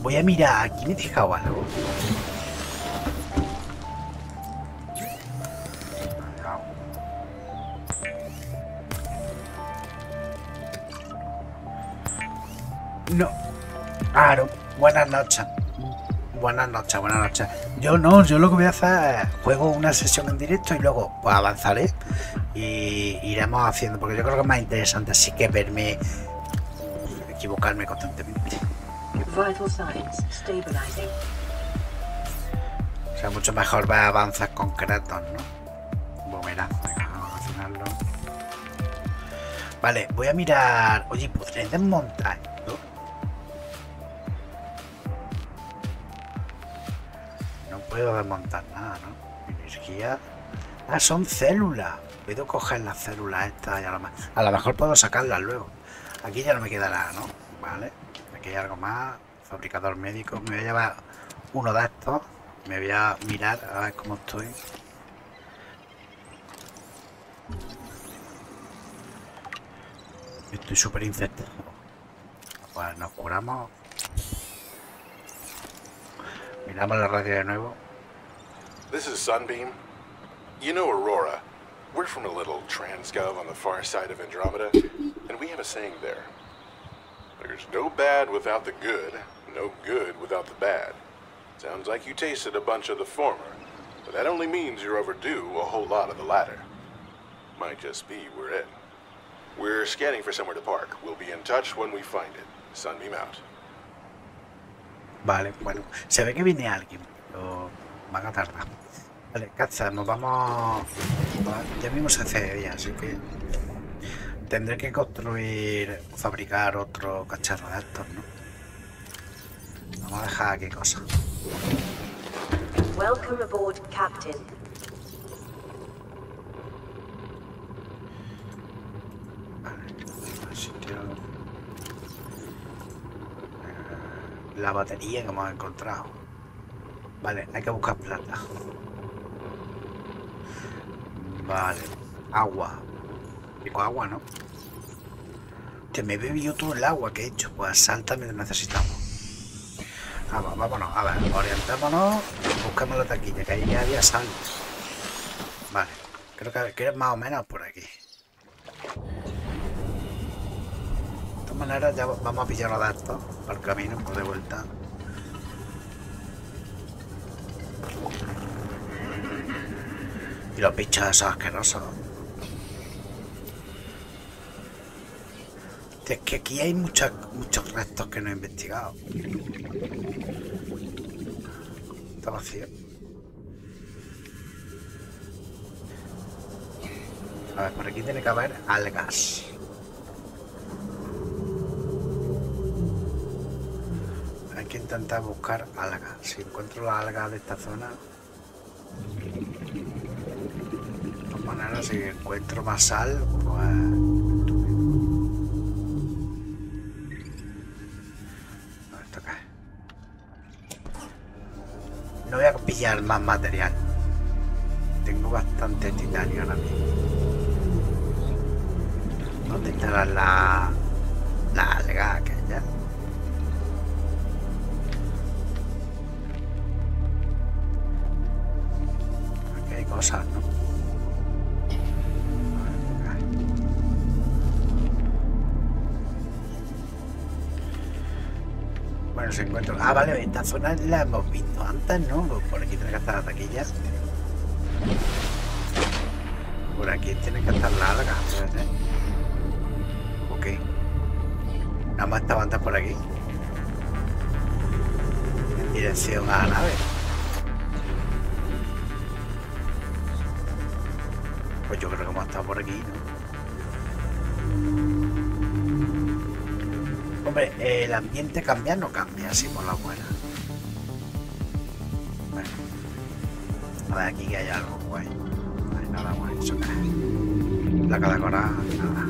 Voy a mirar, aquí me he dejado algo. No. Claro. Buenas noches. Buenas noches, buenas noches. Yo no, yo lo que voy a hacer es juego una sesión en directo y luego pues avanzaré y iremos haciendo, porque yo creo que es más interesante así que verme equivocarme constantemente. O sea, mucho mejor ver avances concretos, ¿no? Bomerazo, vamos a hacerlo. Vale, voy a mirar. Oye, ¿podré desmontar? Puedo desmontar nada, ¿no? Energía. Ah, son células. Puedo coger las células estas y a lo, ma... a lo mejor puedo sacarlas luego. Aquí ya no me queda nada, ¿no? Vale. Aquí hay algo más. Fabricador médico. Me voy a llevar uno de estos. Me voy a mirar a ver cómo estoy. Estoy súper infectado. Pues nos curamos. Miramos la radio de nuevo. This is Sunbeam. You know Aurora. We're from a little transgov on the far side of Andromeda, and we have a saying there. There's no bad without the good, no good without the bad. Sounds like you tasted a bunch of the former, but that only means you're overdue a whole lot of the latter. Might just be we're in. We're scanning for somewhere to park. We'll be in touch when we find it. Sunbeam out. Vale, bueno, se ve que viene alguien, pero van a tardar. Vale, caza, nos vamos... Ya mismo se hace día, así que... Tendré que construir, fabricar otro cacharro de estos, ¿no? Vamos a dejar aquí cosas. Welcome aboard, Captain. Vale, sitio... La batería que hemos encontrado. Vale, hay que buscar plata. Vale, agua. Digo agua, ¿no? Te me he bebido todo el agua que he hecho. Pues salta, me necesitamos. Ah, va, vámonos, a ver, orientémonos. Buscamos la taquilla, que ahí ya había sal. Vale, creo que, que es más o menos por aquí. Manera ya vamos a pillar a esto al camino por de vuelta. Y los bichos esos asquerosos. Es que aquí hay muchas, muchos restos que no he investigado. Está vacío. A ver, por aquí tiene que haber algas. Hay que intentar buscar algas. Si encuentro las algas de esta zona... De todas maneras, si encuentro más sal, pues... A ver, esto acá. No voy a pillar más material. Tengo bastante titanio ahora mismo. ¿Dónde estará la, la alga aquella? Aquí hay cosas, ¿no? Bueno, se encuentra... Ah, vale, esta zona la hemos visto antes, ¿no? Por aquí tiene que estar la taquilla. Por aquí tiene que estar la alga, ¿verdad? Nada más estaba antes por aquí. En dirección a la nave. Pues yo creo que hemos estado por aquí, ¿no? Hombre, eh, el ambiente cambia, no cambia, así por la buena. Bueno. A ver, aquí que hay algo guay. No hay nada guay, eso que es. Placa de coral, nada.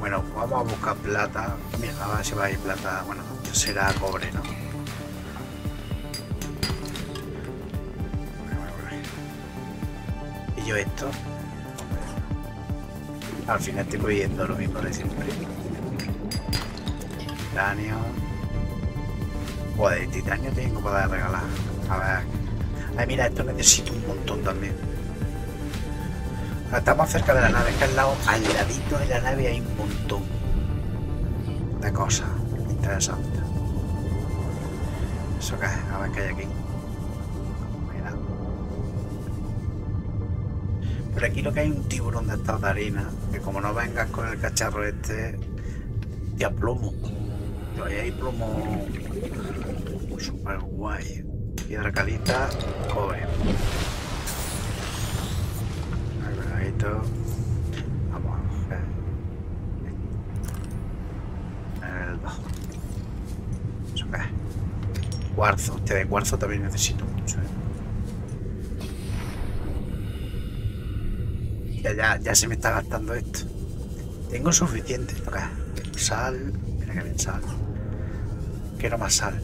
Bueno, vamos a buscar plata. Mira, a ver si va a ir plata. Bueno, será cobre, ¿no? Y yo esto. Al final estoy pidiendo lo mismo de siempre. Titanio. Joder, titanio tengo para regalar. A ver. Ay, mira, esto necesito un montón también. Estamos cerca de la nave, que al lado, al ladito de la nave hay un montón de cosas interesantes. Eso que es, a ver qué hay aquí. Mira. Pero aquí lo que hay un tiburón de estas de harina, que como no vengas con el cacharro este, te aplomo. Pero ahí hay plomo super guay. Piedra caliza, cobre. Vamos a ver el bajo. Eso qué es. Cuarzo, este de cuarzo también necesito mucho, ¿eh? Ya, ya, ya se me está gastando esto. Tengo suficiente. Esto qué es. Sal. Mira que bien sal. Quiero más sal.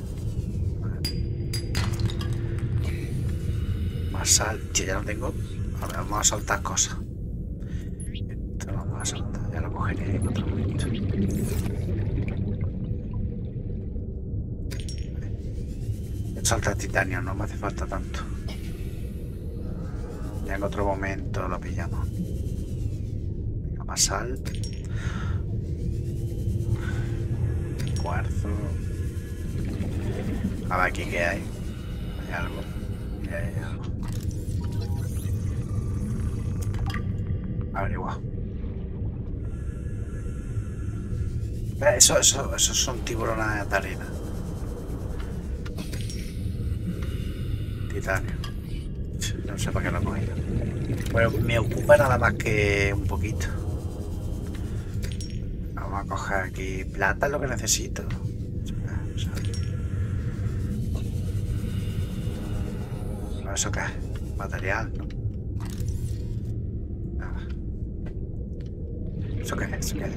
Más sal. Che, ya no tengo. Ahora vamos a soltar cosas. Ya lo cogeré en otro momento. Salta titanio, no me hace falta tanto. Ya en otro momento lo pillamos. Venga, más sal. Cuarzo. A ver, aquí qué hay. Hay algo. Hay algo. Averiguado. Eso, eso, esos son tiburones de arena. Titanio. No sé para qué lo he cogido. Bueno, me ocupa nada más que un poquito. Vamos a coger aquí. Plata es lo que necesito. ¿Eso qué es? Material, ¿no? ¿Eso qué es? ¿Eso qué es?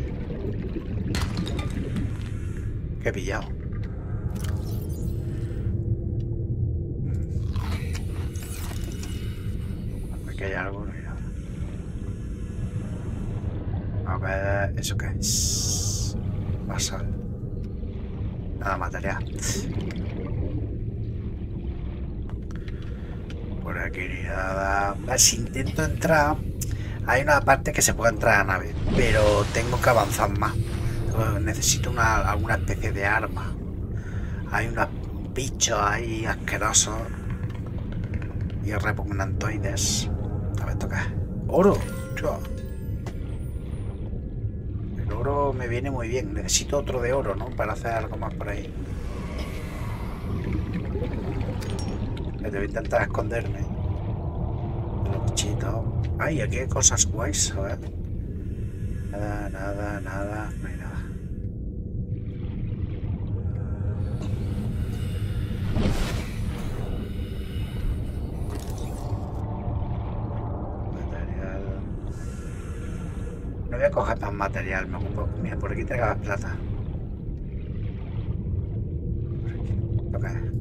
He pillado. Aquí hay algo, mira. A ver, ¿eso qué es? Basal. Nada, material. Por aquí ni nada. Si intento entrar, hay una parte que se puede entrar a la nave, pero tengo que avanzar más. Necesito una, alguna especie de arma. Hay unos bichos ahí asquerosos y repugnantoides. A ver, toca. ¡Oro! El oro me viene muy bien. Necesito otro de oro, ¿no? Para hacer algo más por ahí. Me debo intentar esconderme. Los bichitos. ¡Ay! Aquí hay cosas guays, a ver. Nada, nada, nada. No hay nada. No voy a coger tan material, me ocupo. Mira, por aquí te acabas plata. Por aquí. Okay.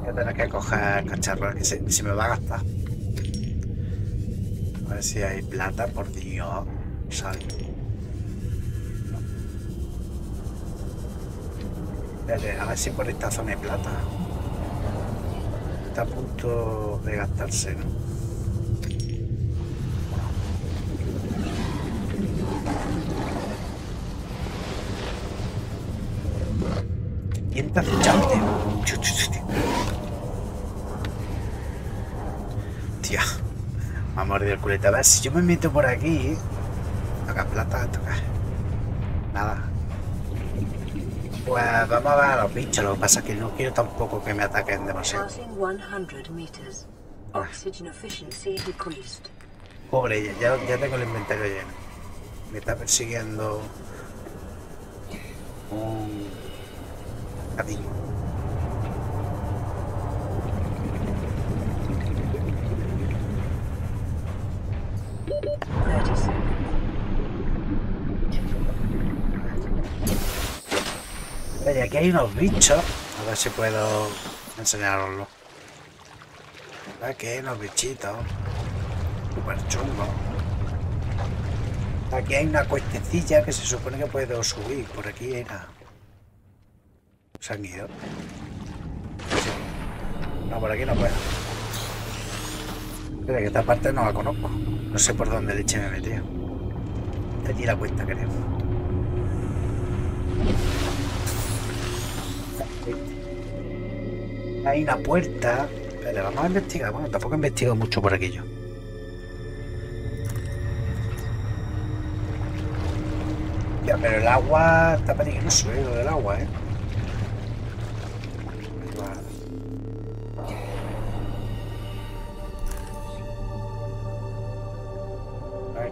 Voy a tener que coger cacharros, que se, se me va a gastar. A ver si hay plata, por Dios. Sal. No. A ver si por esta zona hay plata. Está a punto de gastarse, ¿no? ¿Quién te ha fichado, tío? Tía, me ha mordido el culete. A ver, si yo me meto por aquí... Toca plata, toca... Nada. Pues vamos a ver a los bichos, lo que pasa es que no quiero tampoco que me ataquen demasiado. Ah. Pobre, ya, ya tengo el inventario lleno. Me está persiguiendo un gatillo. Oye, aquí hay unos bichos. A ver si puedo enseñaroslo. Aquí hay unos bichitos. Súper chungos. Aquí hay una cuestecilla que se supone que puedo subir. Por aquí hay nada. Se han ido. No, por aquí no puedo. Espera, que esta parte no la conozco. No sé por dónde leche me he metido. De allí la cuesta, creo. Hay una puerta. Vale, vamos a investigar. Bueno, tampoco he investigado mucho por aquello. Ya, pero el agua está peligroso, ¿eh? Lo del agua, ¿eh?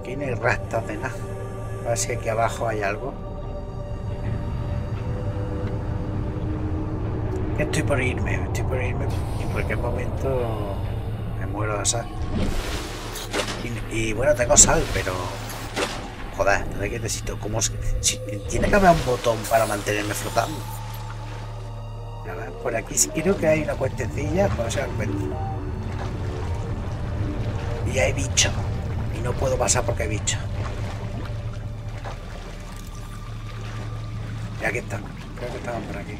Aquí no hay rastas de nada. A ver si aquí abajo hay algo. Estoy por irme, estoy por irme. En cualquier momento me muero de sal. Y, y bueno, tengo sal, pero... Joder, ¿de qué necesito? ¿Cómo se... si, tiene que haber un botón para mantenerme flotando? A ver, por aquí sí creo que hay una cuestecilla, para se dan cuenta. Y hay bicho. Y no puedo pasar porque hay bicho. Y aquí están. Creo que estaban por aquí.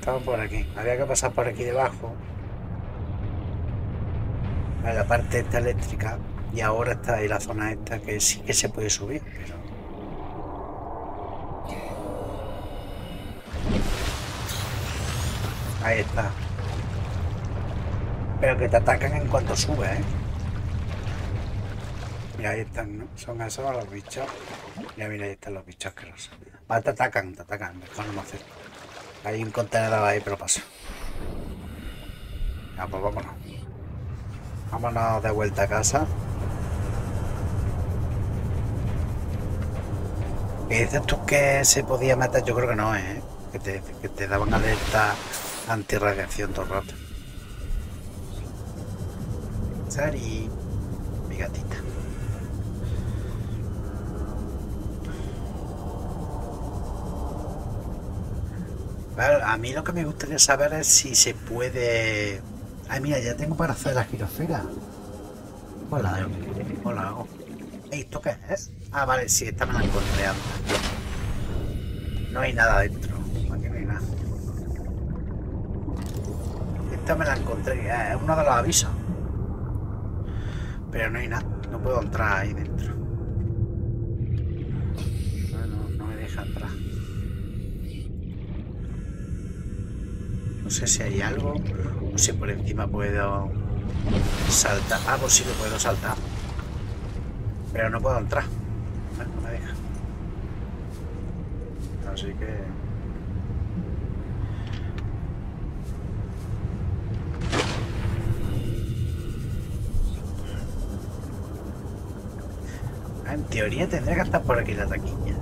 Estaban por aquí, había que pasar por aquí debajo a la parte esta eléctrica, y ahora está ahí la zona esta que sí que se puede subir, pero ahí está, pero que te atacan en cuanto subes, ¿eh? Mira, ahí están, ¿no? Son esos los bichos. Mira, mira, ahí están los bichos que los... Ah, te atacan, te atacan, mejor no me acerco. Hay un contenedor ahí, pero paso. Ya, pues vámonos. Vámonos de vuelta a casa. ¿Qué dices tú que se podía matar? Yo creo que no, ¿eh? Que te, que te daban alerta antirradiación todo el rato. Sari, mi gatita. A mí lo que me gustaría saber es si se puede... Ay, mira, ya tengo para hacer la girosfera. Hola, hola. ¿Esto qué es? Ah, vale, sí, esta me la encontré antes. No hay nada dentro. Aquí no hay nada. Esta me la encontré, es uno de los avisos. Pero no hay nada, no puedo entrar ahí dentro. Alejandra. No sé si hay algo, o si por encima puedo saltar. Ah, pues sí que puedo saltar. Pero no puedo entrar. No, no me deja. Así que... Ah, en teoría tendría que estar por aquí la taquilla.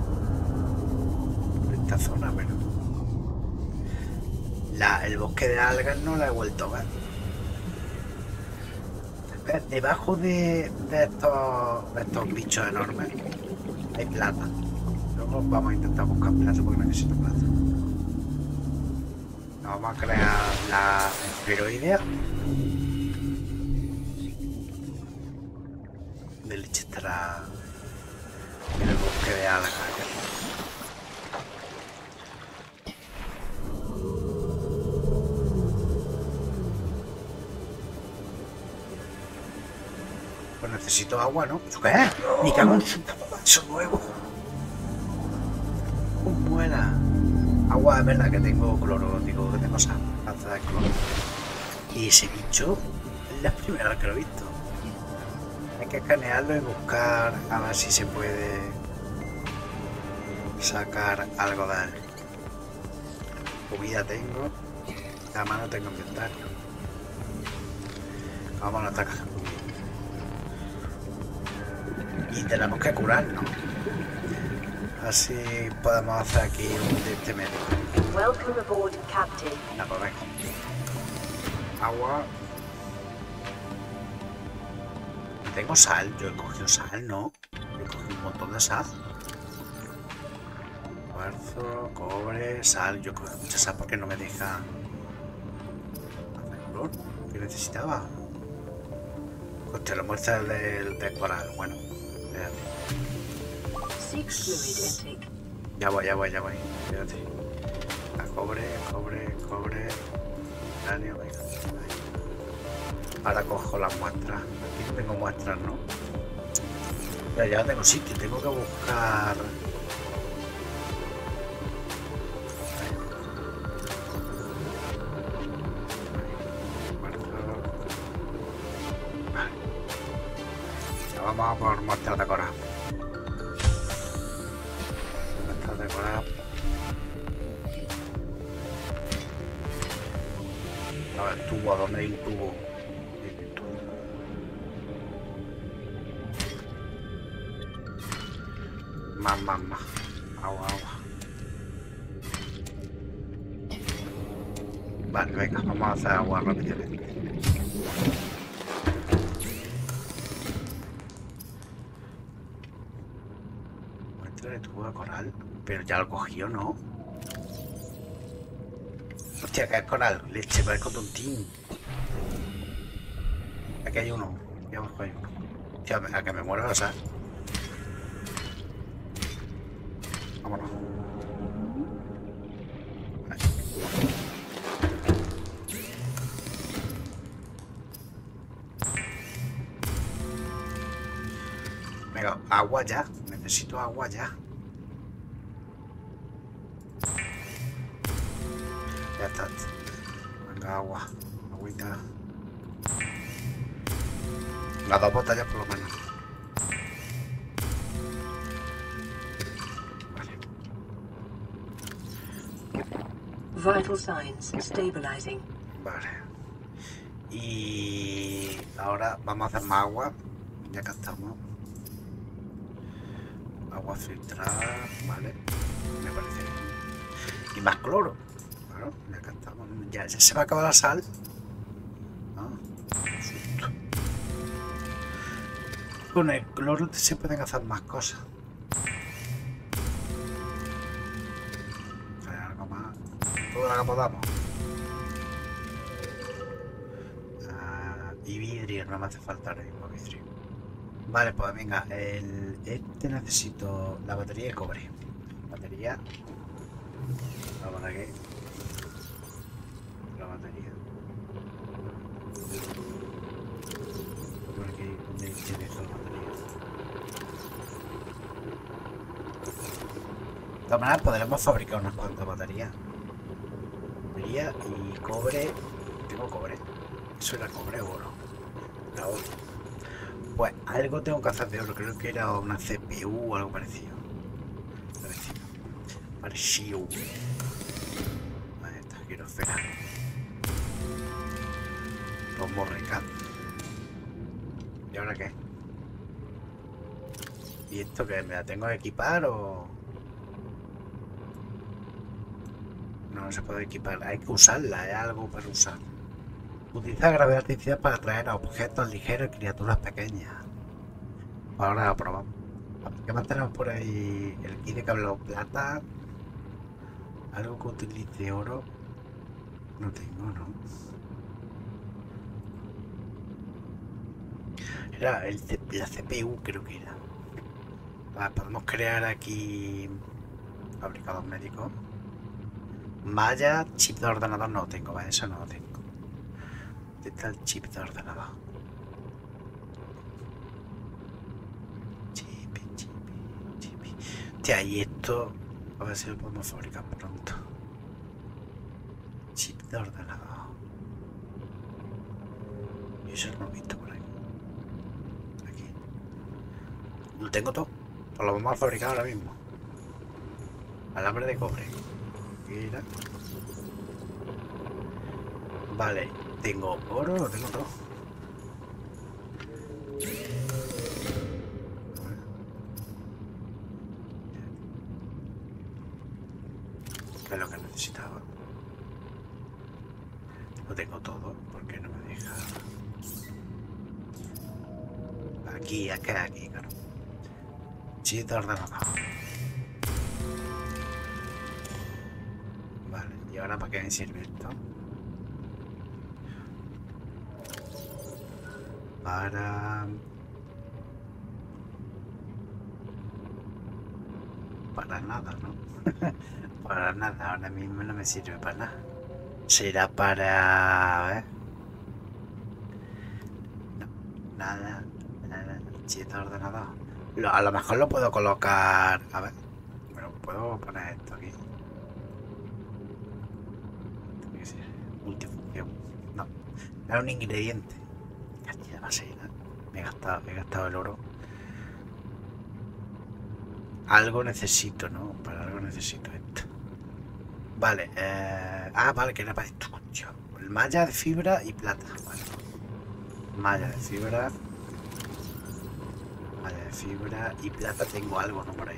Por esta zona, pero... La, el bosque de algas no la he vuelto a ver. Debajo de, de, estos, de estos bichos enormes hay plata. Luego vamos a intentar buscar plata porque necesito plata. Vamos a crear la esferoidea. De leche estará en el bosque de algas. Necesito agua, ¿no? ¿Qué? Ni cagón. Eso es nuevo. Un buena. Agua, es verdad que tengo cloro, digo que tengo sal, hasta de cloro. Y ese bicho es la primera vez que lo he visto. Hay que escanearlo y buscar a ver si se puede sacar algo de él. Comida tengo. La mano tengo inventario. Vamos a atacar. Y tenemos que curarnos. Así podemos hacer aquí un test médico. Welcome aboard, Captain. La correcta. Agua. Tengo sal. Yo he cogido sal, ¿no? He cogido un montón de sal. Cuarzo, cobre, sal. Yo he cogido mucha sal porque no me deja hacer color que necesitaba. Te lo muestra del decorado. Bueno, espérate. Ya voy, ya voy, ya voy. Espérate. A cobre, cobre, cobre. Ahora cojo las muestras. Aquí tengo muestras, ¿no? Pero ya tengo sitio, tengo que buscar. Vamos a por muestras decoradas. Muestras decoradas. A ver, tubo, ¿a dónde hay un tubo? Más, más, más. Agua, agua. Vale, venga, vamos a hacer agua rápidamente. Coral, pero ya lo cogió, ¿no? Hostia, que es coral, leche, parezco tontín. Aquí hay uno, ya me cojo. Hostia, a que me muero, o sea. Vámonos. Vale. Venga, agua ya, necesito agua ya. Ya está. Venga, agua. Agüita. Las dos botellas por lo menos. Vale. Vital signs stabilizing. Vale. Y ahora vamos a hacer más agua. Ya que estamos. Agua filtrada. Vale. Me parece bien. Y más cloro. Claro, ya que estamos, ya, ya se me ha acabado la sal. Ah, susto. Con el cloro se pueden hacer más cosas. Hay algo más. Todo lo que podamos. Ah, y vidrio, no me hace falta ahora mismo vidrio. Vale, pues venga, el, este necesito la batería de cobre. Batería. Vamos aquí. La batería. Por aquí, ¿dónde tiene esta batería? todas maneras podremos fabricar unas cuantas baterías. Batería y cobre. Tengo cobre. Eso era cobre o oro. No, oro. Pues algo tengo que hacer de oro. Creo que era una C P U o algo parecido. Parecido. Parecido. Vale, esto quiero hacer. Tomo recat. ¿Y ahora qué? ¿Y esto qué? ¿Me la tengo que equipar o...? No, no se puede equipar. Hay que usarla, es algo para usar. Utiliza gravedad artificial para atraer a objetos ligeros y criaturas pequeñas. Ahora la probamos. ¿Qué más tenemos por ahí? El kit de cableado plata. Algo que utilice oro. No tengo, no. Era el, la C P U, creo que era. Vale, podemos crear aquí fabricados médicos. Malla, chip de ordenador no lo tengo, vale, eso no lo tengo. ¿Dónde está el chip de ordenador? Chip, chip, chip. Hostia, y esto. A ver si lo podemos fabricar pronto. Chip de ordenador. Yo eso no lo he visto por ahí. Aquí. Lo tengo todo. Pues lo vamos a fabricar ahora mismo. Alambre de cobre. Mira. Vale, tengo oro, lo tengo todo. ¿Qué es lo que necesitaba? Lo tengo todo, porque no me deja. Aquí, acá, aquí, claro. Chito ordenador. Vale, ¿y ahora para qué me sirve esto? Para... Para nada, ¿no? Para nada, ahora mismo no me sirve para nada. Será para... ¿eh? No, nada, nada, chito ordenador. Lo, a lo mejor lo puedo colocar... A ver, bueno, puedo poner esto aquí. Multifunción. No, era un ingrediente. Castilla basera. Me he gastado, me he gastado el oro. Algo necesito, ¿no? Para algo necesito esto. Vale, eh... ah, vale, que era para esto. Malla de fibra y plata. Vale. Malla de fibra. Malla de fibra y plata. Tengo algo, ¿no? Por ahí.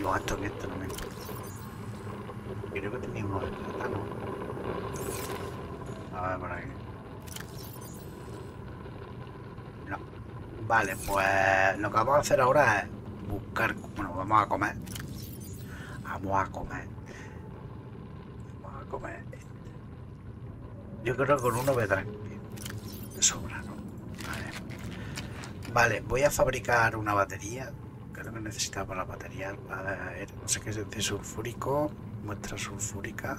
Lo gasto en esto, no me importa. Creo que tenía uno de plata, ¿no? A ver, por aquí. No. Vale, pues lo que vamos a hacer ahora es buscar... Bueno, vamos a comer. Vamos a comer. Vamos a comer. Yo creo que con uno me tranquilo. Me sobra, ¿no? Vale. Vale, voy a fabricar una batería. Creo que necesitaba la batería. A ver, no sé qué es de sulfúrico. Muestra sulfúrica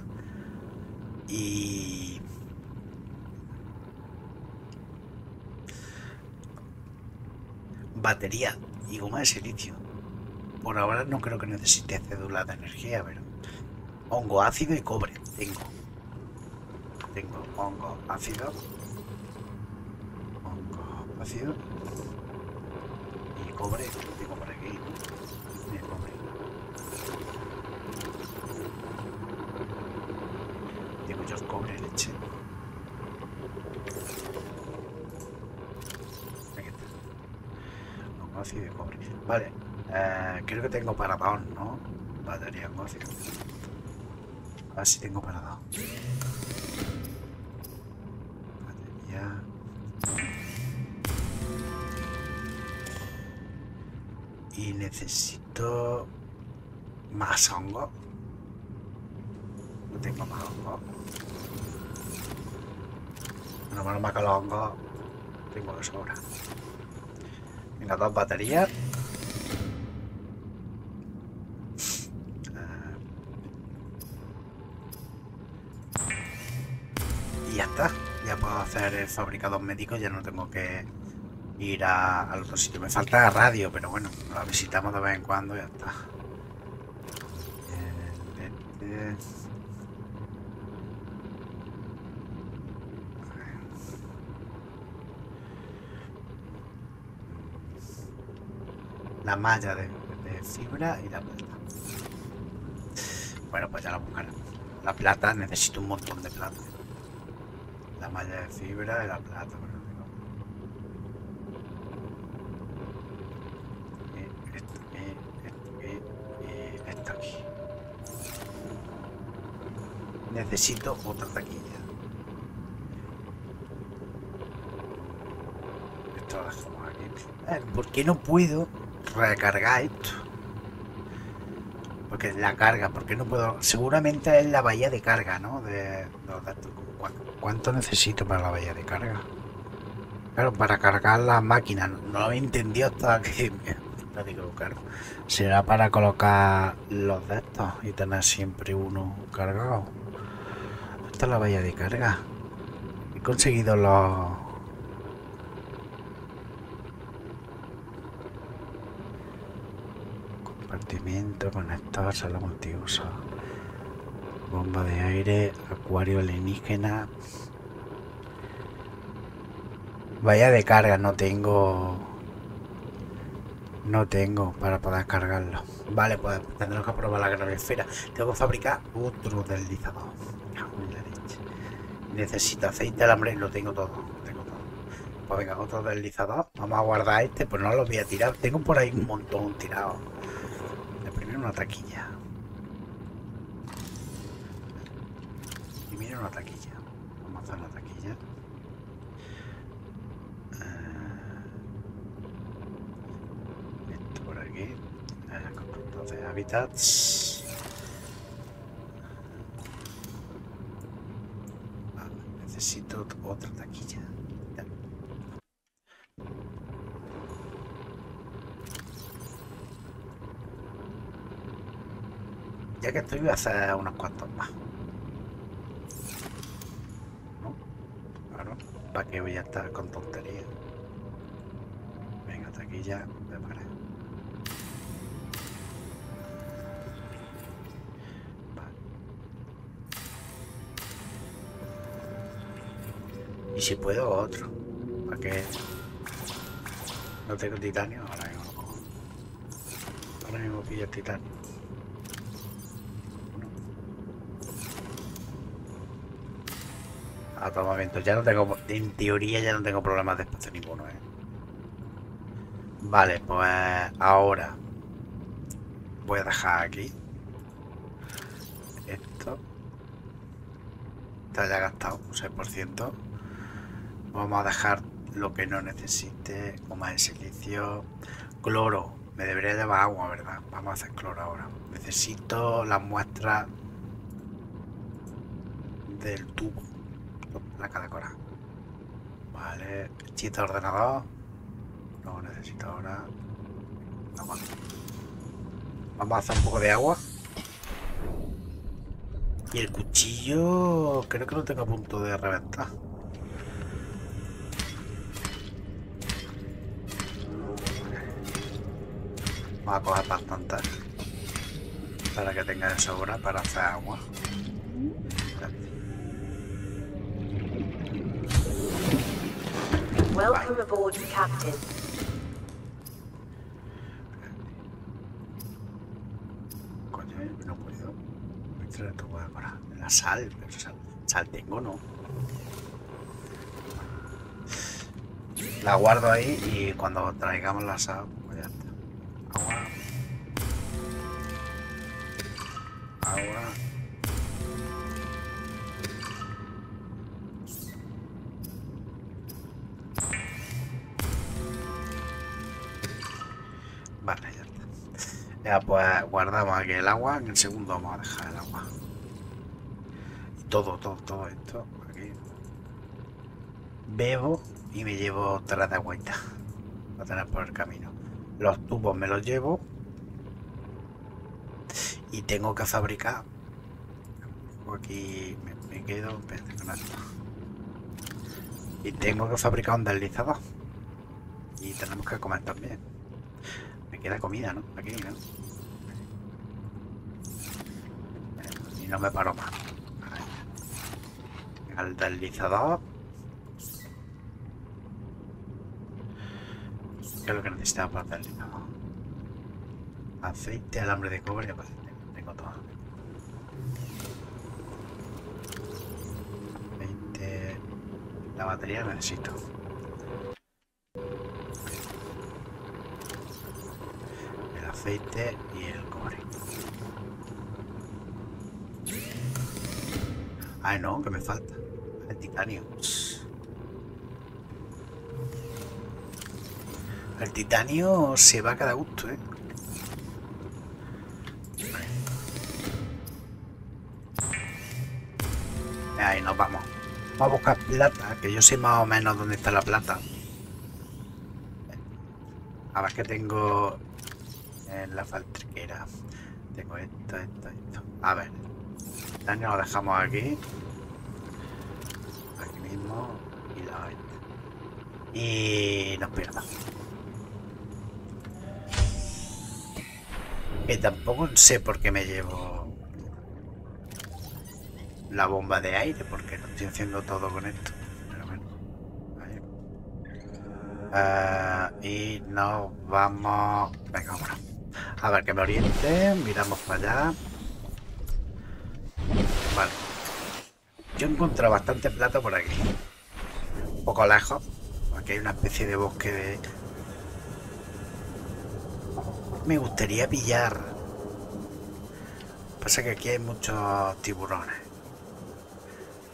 y batería y goma de silicio. Por ahora no creo que necesite cédulas de energía, pero hongo ácido y cobre tengo. Tengo hongo ácido, hongo ácido y cobre. Tengo por aquí. Yo cobre leche. Aquí está. Hongo ácido de cobre. Vale. Eh, creo que tengo para dos, ¿no? Batería hongo ácido. A ver si tengo para dos. Batería. Y necesito más hongo. No tengo más hongo. No me lo marca los hongos. Tengo que sobra. Venga, dos baterías. Y ya está. Ya puedo hacer fabricados médicos. Ya no tengo que ir a, al otro sitio. Me falta la radio, pero bueno, la visitamos de vez en cuando y ya está. es... la malla de, de fibra y la plata. Bueno, pues ya la buscaré. La plata, necesito un montón de plata. La malla de fibra y la plata, bueno, digo. Y esto aquí, y esto aquí, y esto aquí. Necesito otra taquilla. Esto lo dejamos aquí. ¿Por qué no puedo recargar esto? Porque la carga, porque no puedo. Seguramente es la bahía de carga, ¿no? De, de los datos. ¿Cuánto necesito para la bahía de carga? Claro, para cargar las máquinas. No lo he entendido hasta que me digo buscarlo. Será para colocar los datos y tener siempre uno cargado. Esta es la bahía de carga. He conseguido los. Compartimiento, conector, sala multiuso, bomba de aire, acuario alienígena, bahía de carga. No tengo, no tengo para poder cargarlo. Vale, pues tendremos que probar la graviesfera. Tengo que fabricar otro deslizador. Necesito aceite, alambre, lo tengo todo, lo tengo todo. Pues venga, otro deslizador. Vamos a guardar este, pues no los voy a tirar. Tengo por ahí un montón tirado. Una taquilla. Y mira, una taquilla. Vamos a hacer la taquilla. Uh, esto por aquí. Uh, Conjunto de hábitats. Vale, necesito otra taquilla. Ya que estoy, voy a hacer unos cuantos más. ¿No? Claro, para que voy a estar con tonterías. Venga, hasta aquí ya me paré. Vale. Y si puedo, otro. Para que... no tengo titanio, ahora mismo lo cojo. Ahora mismo pillo el titanio. A todo momento, ya no tengo, en teoría ya no tengo problemas de espacio ninguno, ¿eh? Vale, pues ahora voy a dejar aquí esto. Está ya gastado un seis por ciento. Vamos a dejar lo que no necesite, goma de silicio, cloro. Me debería llevar agua, ¿verdad? Vamos a hacer cloro ahora. Necesito las muestras del tubo. Placa de coral. Vale, hechito ordenador. No necesito ahora. No, vale. Vamos a hacer un poco de agua. Y el cuchillo. Creo que lo tengo a punto de reventar. Vamos a coger bastantes. Para que tenga de sobra para hacer agua. Welcome aboard, Captain. Coño, no puedo. La sal, pero sal, sal tengo, ¿no? La guardo ahí y cuando traigamos la sal, pues ya está. Agua. Agua. Ya, pues guardamos aquí el agua. En el segundo vamos a dejar el agua. Todo, todo, todo esto. Aquí. Bebo y me llevo tres de agüita. Para tener por el camino. Los tubos me los llevo. Y tengo que fabricar. Aquí me, me quedo. Con esto. Y tengo que fabricar un deslizador. Y tenemos que comer también. Me queda comida, ¿no? Aquí, ¿no? y no me paro más. Al deslizador. ¿Qué es lo que necesitaba para el deslizador? Aceite, alambre de cobre, pues tengo todo. Aceite. La batería necesito. El aceite y el cobre. Ah, no, que me falta. El titanio. El titanio se va a cada gusto, ¿eh? Ahí nos vamos. Vamos a buscar plata, que yo sé más o menos dónde está la plata. A ver qué tengo en la faltriquera. Tengo esto, esto, esto. A ver. El titanio lo dejamos aquí. Aquí mismo. Y la otra. Y nos pierda. Que tampoco sé por qué me llevo la bomba de aire, porque lo estoy haciendo todo con esto. Pero bueno. Vale. Uh, y nos vamos. Venga, bueno. A ver que me oriente. Miramos para allá. Vale. Yo encontré bastante plata por aquí. Un poco lejos. Aquí hay una especie de bosque de. Me gustaría pillar. Pasa que aquí hay muchos tiburones.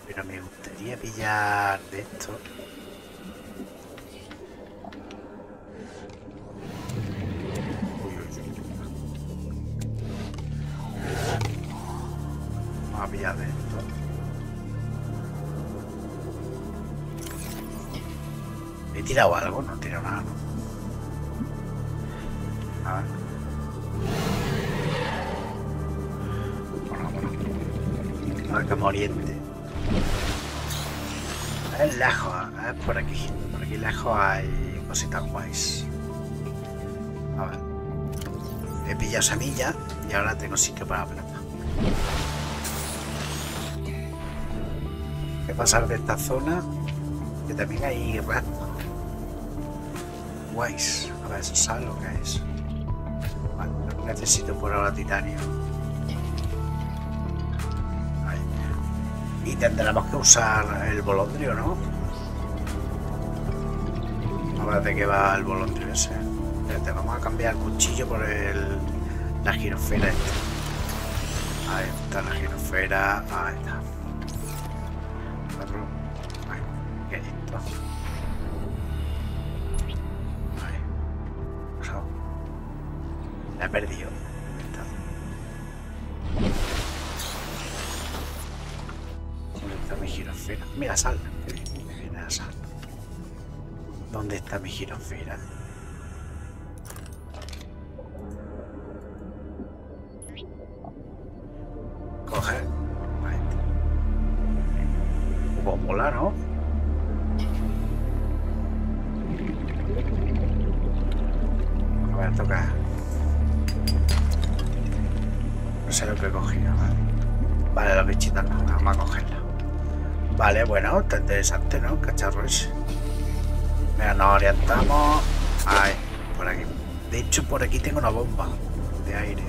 Pero me gustaría pillar de esto. Vamos a pillar de esto. He tirado algo, no he tirado nada. A ver. A ver que me oriente. Es lejos, ¿eh? Por aquí. Por aquí lejos hay cositas guays. A ver. He pillado semilla y ahora tengo sitio para plata. Hay que pasar de esta zona, que también hay ratos guays. A ver, eso sabe lo que es. Vale, no necesito por ahora titanio. Y tendremos que usar el bolondrio, ¿no? A ver de qué va el bolondrio ese. Espérate, vamos a cambiar el cuchillo por el, la girofera esta. Ahí está la girofera. Ahí está. Cuatro. Ahí. Qué listo. Ahí. No. La he perdido. Mira, sal. Mira, sal. ¿Dónde está mi girofera? Coge. Ahí está. Bombola, ¿no? Me voy a tocar. No sé lo que he cogido, ¿vale? Vale, las bichitas no, vamos a cogerlas. Vale, bueno, está interesante, ¿no? Cacharro ese. Mira, nos orientamos. Ay, por aquí. De hecho, por aquí tengo una bomba de aire.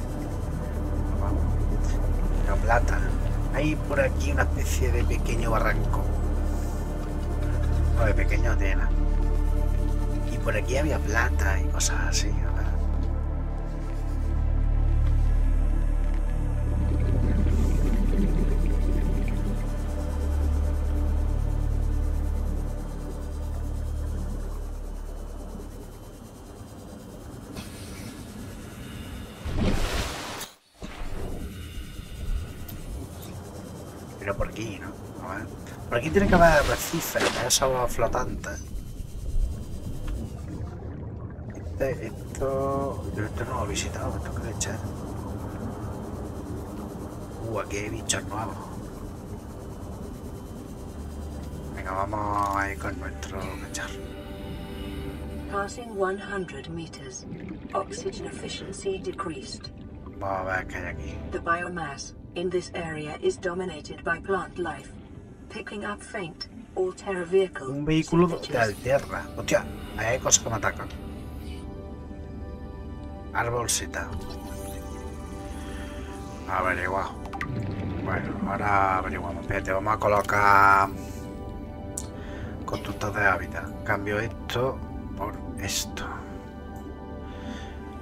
Vamos. La plata. Hay por aquí una especie de pequeño barranco. No, de pequeño tela. Y por aquí había plata y cosas así, ¿verdad? Por aquí tiene que haber recifes, esos flotantes. Este, esto... Yo esto no lo he visitado, esto que le echar. Uh, aquí hay bichos nuevos. Venga, vamos a ir con nuestro cacharro. Passing one hundred meters. Oxygen efficiency decreased. Vamos a ver qué hay aquí. The biomass in this area is dominated by plant life. Picking up faint, altera vehicle. Un vehículo te alterra. Hostia, hay cosas que me atacan. Árbol Z. Averiguado. Bueno, ahora averiguamos. Espérate, vamos a colocar constructos de hábitat. Cambio esto por esto.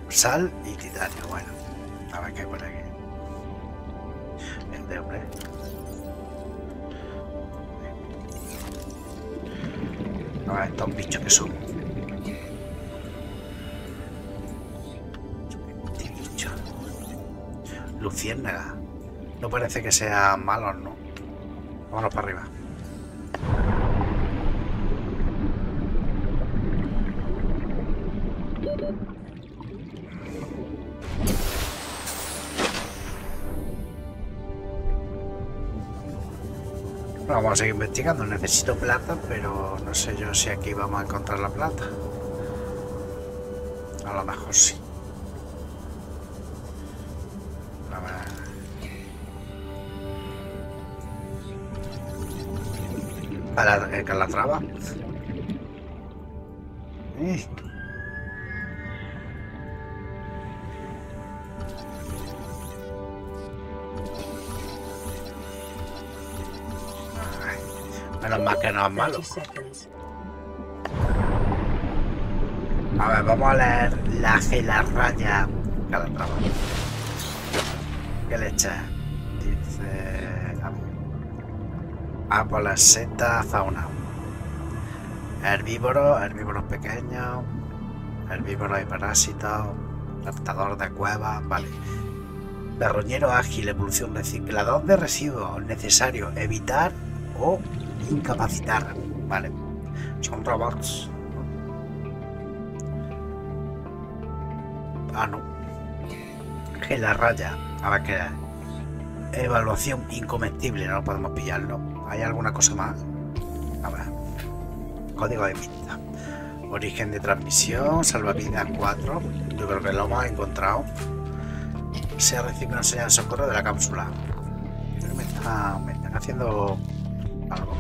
Sal y titanio. Bueno, a ver qué hay por aquí. Vente, hombre. A ver estos bichos que son. Este bicho. Luciérnaga. No parece que sean malos, ¿no? Vámonos para arriba. Vamos a seguir investigando, necesito plata, pero no sé yo si aquí vamos a encontrar la plata. A lo mejor sí. A ver. Para que la traba. Eh. Menos mal que no es malo. A ver, vamos a leer la G, la raya. Que la traba. ¿Qué le echa? Dice. Ah, por la Z, fauna. Herbívoros, herbívoros pequeños, herbívoros y parásitos, raptador de cuevas, vale. Berroñero ágil, evolución reciclador de residuos, necesario evitar o incapacitar, vale. Son robots. Ah, no. Que la raya. A ver qué es. Evaluación incomestible. No podemos pillarlo. ¿Hay alguna cosa más? A ver. Código de pista. Origen de transmisión. Salvavidas cuatro. Yo creo que lo hemos encontrado. Se recibe una señal de socorro de la cápsula. Creo que me están, me están haciendo algo.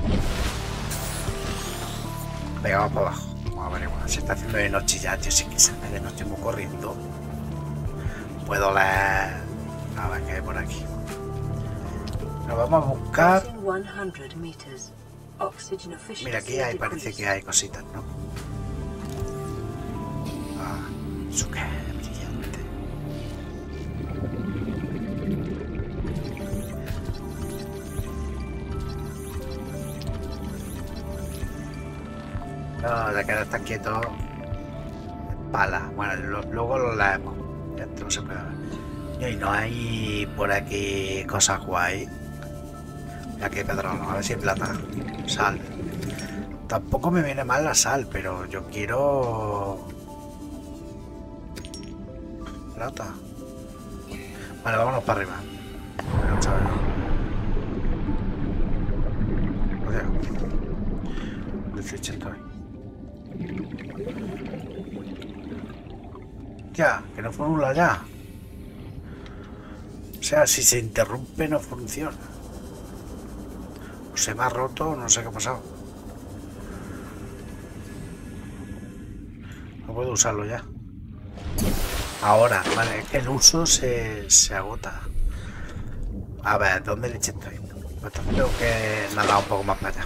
Venga, vamos para abajo. Vamos a ver, bueno, se está haciendo de noche ya, tío. Si quizás de noche muy corriendo. Puedo leer. A ver qué hay por aquí. Nos vamos a buscar. Mira, aquí hay, parece que hay cositas, ¿no? Ah, eso que es brillante. No, de que no está quieto. Pala. Bueno, lo, luego lo leemos. Esto no se puede ver. Y no hay por aquí cosas guay. Y aquí hay pedrón. A ver si hay plata. Sal. Tampoco me viene mal la sal, pero yo quiero plata. Vale, vámonos para arriba. Vamos a ver. Ya, que no formula ya. O sea, si se interrumpe no funciona. O se me ha roto, no sé qué ha pasado. No puedo usarlo ya. Ahora, vale, es que el uso se, se agota. A ver, ¿dónde le eché estoy? Pues tengo que nadar un poco más para allá.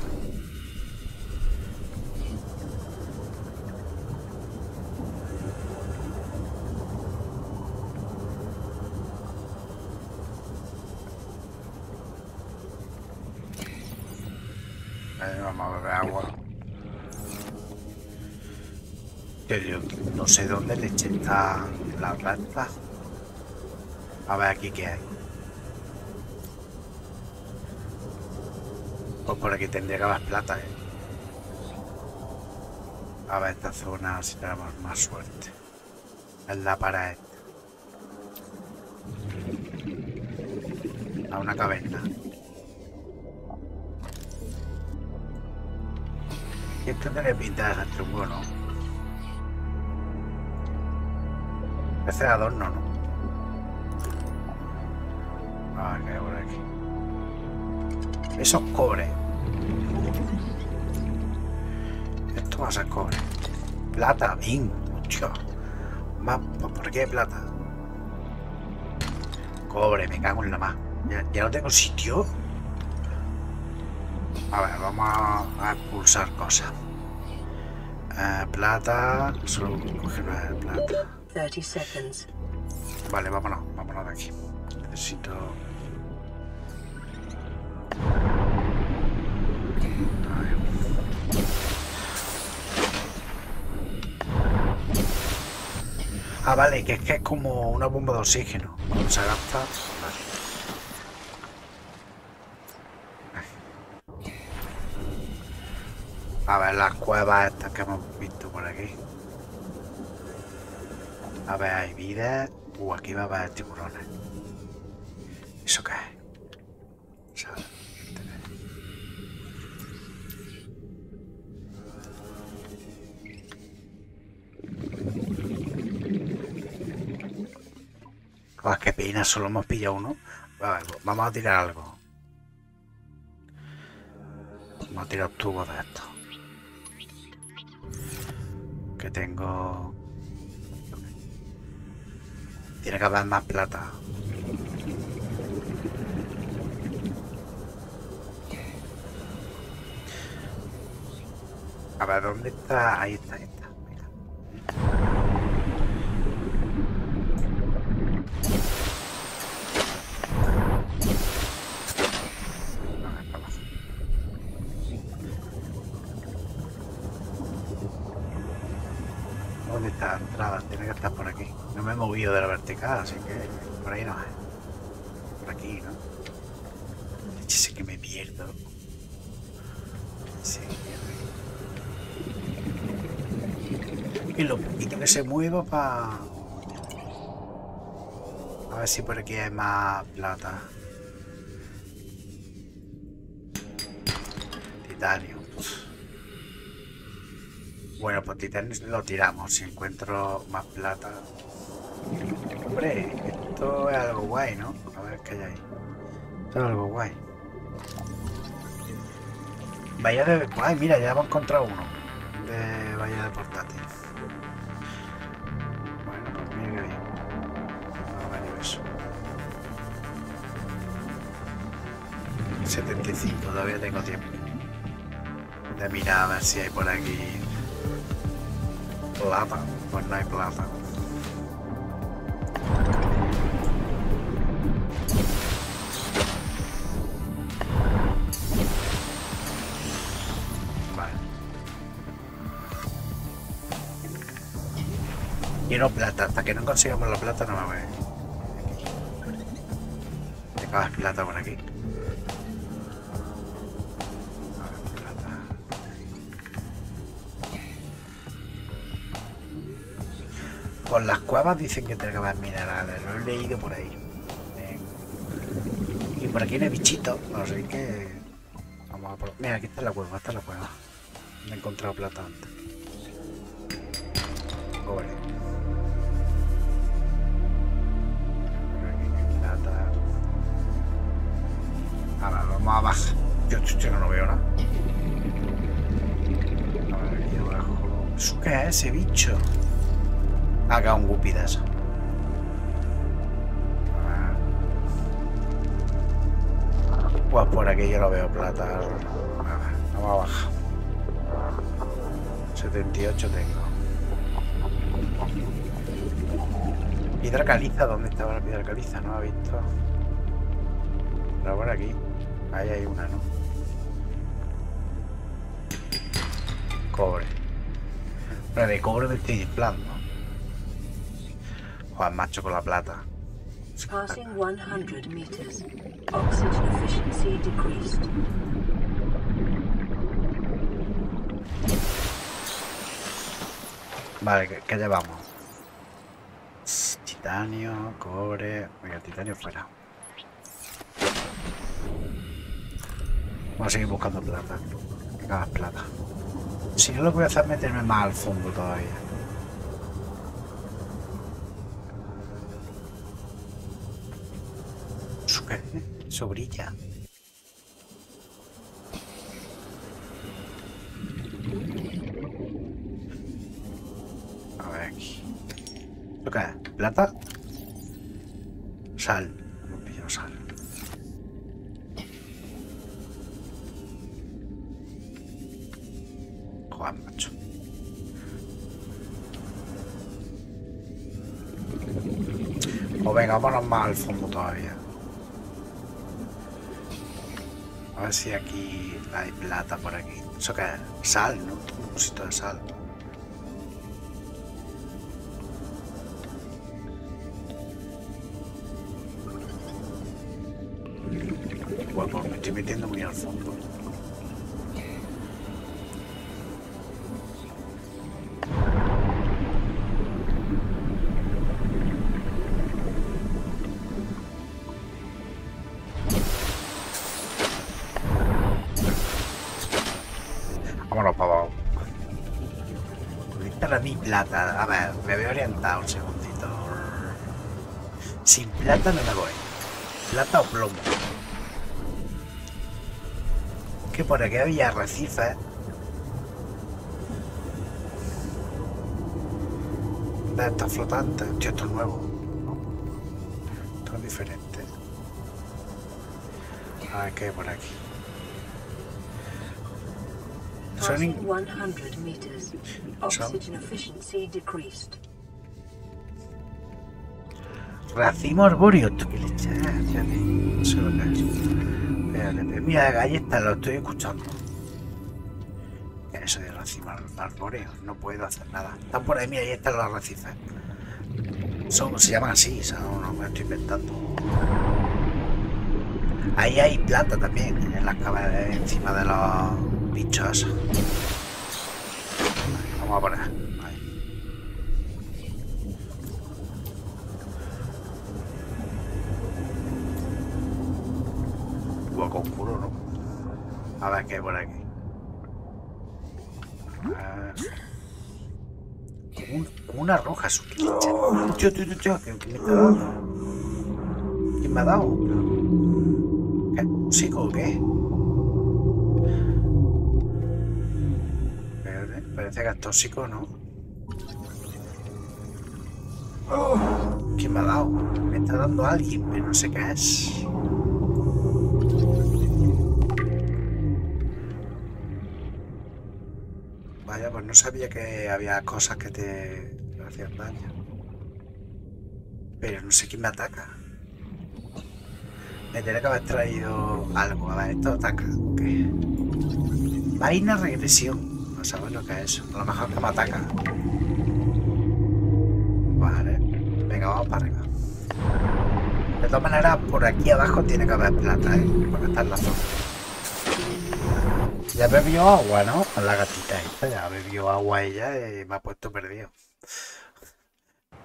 Yo no sé dónde le eché la plata. A ver aquí qué hay. Pues por aquí tendría que haber plata, ¿eh? A ver esta zona si tenemos más suerte. Es la pared. A una caverna. Y esto tiene pinta de truco, ¿no? Ese adorno, ¿no? Ah, que hay por aquí. Eso es cobre. Esto va a ser cobre. Plata, bien, mucho. Más, ¿por qué plata? Cobre, me cago en la más. Ya, ya no tengo sitio. A ver, vamos a, a expulsar cosas. Eh, plata. Solo coger una de plata. treinta segundos. Vale, vámonos, vámonos de aquí. Necesito. Ah, vale, que es que es como una bomba de oxígeno. Cuando se gasta. A ver las cuevas estas que hemos visto por aquí. A ver, hay vida. Uh, aquí va a haber tiburones. ¿Eso qué es? ¿Sabes? Oh, qué pena, solo hemos pillado uno. A ver, vamos a tirar algo. Vamos a tirar tubos de estos. Que tengo... Tiene que haber más plata. A ver, ¿dónde está? Ahí está, ahí está. Mira. ¿Dónde está la entrada? Tiene que estar por aquí. No me he movido de la vertical, así que por ahí no es. Por aquí, ¿no? Leche, sé que me pierdo. Sí, y lo poquito que se mueva para... A ver si por aquí hay más plata. Titanio. Bueno, pues titanio lo tiramos. Si encuentro más plata... Hombre, esto es algo guay, ¿no? A ver qué hay ahí. Esto es algo guay. Vaya de... Ay, mira, ya hemos encontrado uno. De valla de portátil. Bueno, pues mira que bien. No me dio eso. setenta y cinco, todavía tengo tiempo. De mirar a ver si hay por aquí... Plata. Pues no hay plata. Quiero plata, hasta que no consigamos la plata no me voy. Te cagas plata por aquí. A ver, plata. Por las cuevas dicen que tiene que haber minerales, lo he leído por ahí. Eh, y por aquí hay bichitos, no sé qué. Vamos a por... Mira, aquí está la cueva, está la cueva. No he encontrado plata antes. Pobre. Ahora vamos a bajar. Yo, yo no lo veo nada. A ver, aquí abajo. ¿Eso qué es ese bicho? Haga un guppy de eso. Pues por aquí yo no veo plata. A ver, vamos a bajar. setenta y ocho tengo. Piedra caliza, ¿dónde estaba la piedra caliza? No la he visto. Pero por aquí. Ahí hay una, ¿no? Cobre. Pero de cobre me estoy inflando. Joder, macho, con la plata. Passing cien meters. Oxygen efficiency decreased. Vale, ¿qué, qué llevamos? Titanio, cobre... Mira, titanio fuera. Vamos a seguir buscando plata. Que cagas plata. Si no, lo que voy a hacer es meterme más al fondo todavía. Eso brilla. A ver aquí. ¿Lo que es? ¿Plata? Sal. Hemos pillado sal. Joder, macho. O venga, vámonos más al fondo todavía. A ver si aquí hay plata por aquí. Eso que es sal, ¿no? Un poquito de sal. Bueno, pues me estoy metiendo muy al fondo. Plata, a ver, me voy a orientar un segundito. Sin plata no me voy. Plata o plomo. Que por aquí había arrecifes. De estos flotantes. Tío, esto es nuevo. ¿No? Esto es diferente. A ver qué hay por aquí. one hundred meters. Oxygen efficiency decreased. Racimo arbóreo, tú que le echas. Ya te... No sé lo que es. Pégale, mira, galleta, lo estoy escuchando. Eso de racimo arbóreo, no puedo hacer nada. Están por ahí, mira, ahí están los arrecifes. Son, se llaman así, o sea, no, no me lo estoy inventando. Ahí hay plata también, en las cabezas, encima de los... bichos. Vamos a poner. Ahí. Hueco oscuro, ¿no? A ver qué hay por aquí. Un, una roja, su no. Tío, tío, tío, tío. ¿Quién me ha dado? ¿Quién me ha dado? ¿Qué? ¿Un psico o qué? Parece que es tóxico, ¿no? Oh, ¿quién me ha dado? Me está dando alguien, pero no sé qué es. Vaya, pues no sabía que había cosas que te hacían daño. Pero no sé quién me ataca. Me tendría que haber traído algo. A ver, esto ataca. Okay. Vaina regresión. ¿Sabes lo que es? A lo mejor que me ataca. Vale. Venga, vamos para arriba. De todas maneras, por aquí abajo tiene que haber plata, ¿eh? Porque está en la zona. Ya bebió agua, ¿no? Con la gatita esta. Ya bebió agua ella y me ha puesto perdido.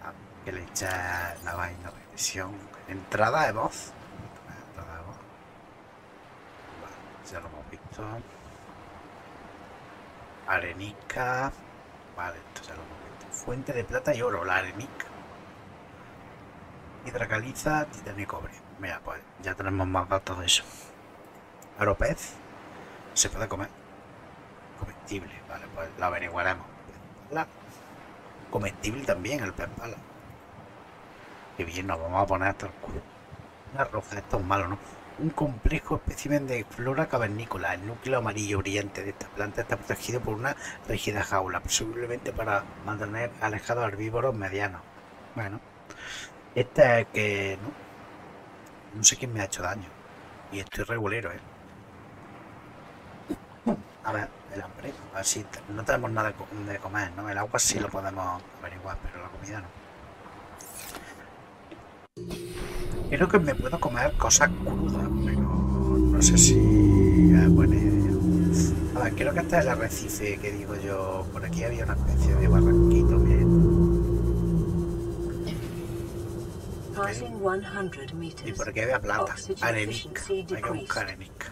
Ah, que le echa la vaina de visión. Entrada de voz. Entrada de voz. Vale, ya lo hemos visto. Arenica. Vale, esto ya lo hemos. Fuente de plata y oro, la arenica. Hidracaliza, titanio y cobre. Mira, pues ya tenemos más datos de eso. Aropez. Se puede comer. Comestible, vale, pues lo averiguaremos. La comestible también, el pez pala. Qué bien, nos vamos a poner hasta el culo. Una roja, esto es malo, ¿no? Un complejo espécimen de flora cavernícola. El núcleo amarillo brillante de esta planta está protegido por una rígida jaula, presumiblemente para mantener alejados herbívoros medianos. Bueno, esta es que... No, no sé quién me ha hecho daño. Y estoy regulero, ¿eh? A ver, el hambre. A ver si no tenemos nada de comer, ¿no? El agua sí lo podemos averiguar, pero la comida no. Creo que me puedo comer cosas crudas, pero no sé si es buena idea. A ver, creo que este es el arrecife que digo yo. Por aquí había una especie de barranquito, miren. Y por aquí había plata, arenisca. Hay que buscar arenisca.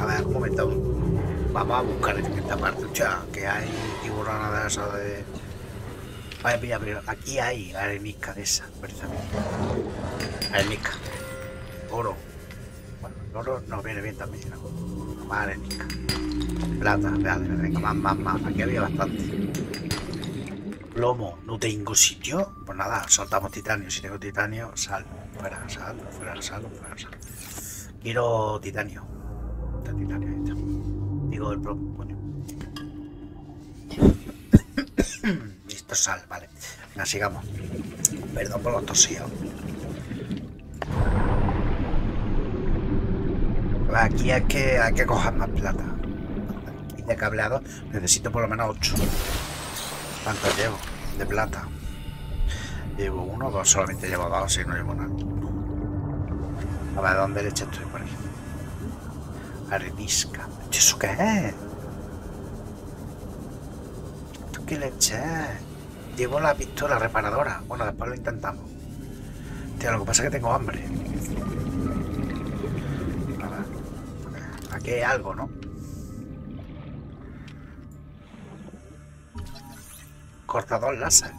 A ver, un momento. Vamos a buscar en esta parte, ya, que hay tiburones de esos de... Vale, pilla primero. Aquí hay la arenisca de esa, ¿verdad? Arenisca. Oro. Bueno, el oro nos viene bien también, ¿no? Más arenisca. Plata, vale, venga, más, más, más. Aquí había bastante. Plomo, no tengo sitio. Pues nada, soltamos titanio. Si tengo titanio, sal. Fuera, sal, fuera, sal, fuera, sal. Quiero titanio. Está titanio, ahí está. Digo, el plomo, coño. Listo, sal, vale. Venga, sigamos. Perdón por los tosíos. Aquí es que hay que coger más plata. Y de cableado necesito por lo menos ocho. ¿Cuánto llevo? De plata. Llevo uno o dos, solamente llevo dos, si no llevo nada. A ver, ¿dónde derecha estoy por aquí? Arenisca. ¿Eso qué es? ¿Esto qué leche es? Llevo la pistola reparadora. Bueno, después lo intentamos. Tío, lo que pasa es que tengo hambre. Aquí hay algo, ¿no? Cortador láser.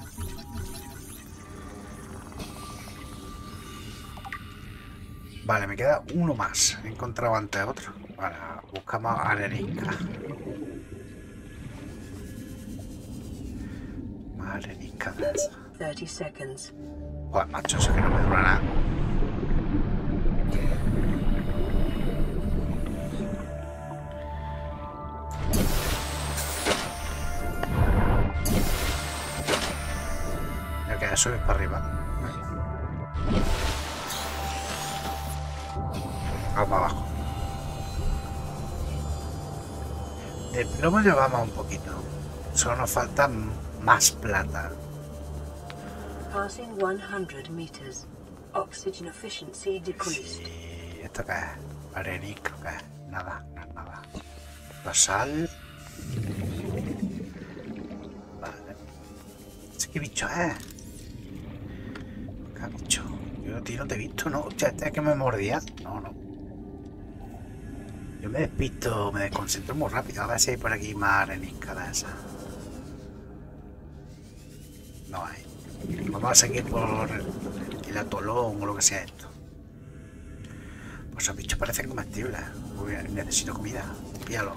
Vale, me queda uno más. He encontrado antes otro. Vale, buscamos arenisca. Más arenisca de esa. Joder, macho, eso que no me dura nada. Subes para arriba. Vamos para abajo. De plomo llevamos un poquito. Solo nos falta más plata. Passing one hundred meters. Oxygen efficiency decreased. Sí, esto que es arenisco, que es nada, no es nada. La sal. Vale. ¿Qué bicho es? Bicho, yo tío, no te he visto, ¿no? Hostia, este es que me mordía. No, no. Yo me despisto, me desconcentro muy rápido. A ver si hay por aquí más arenisca de esa. No hay. Vamos a seguir por el atolón o lo que sea esto. Pues esos bichos parecen comestibles. Uy, necesito comida. Píalo.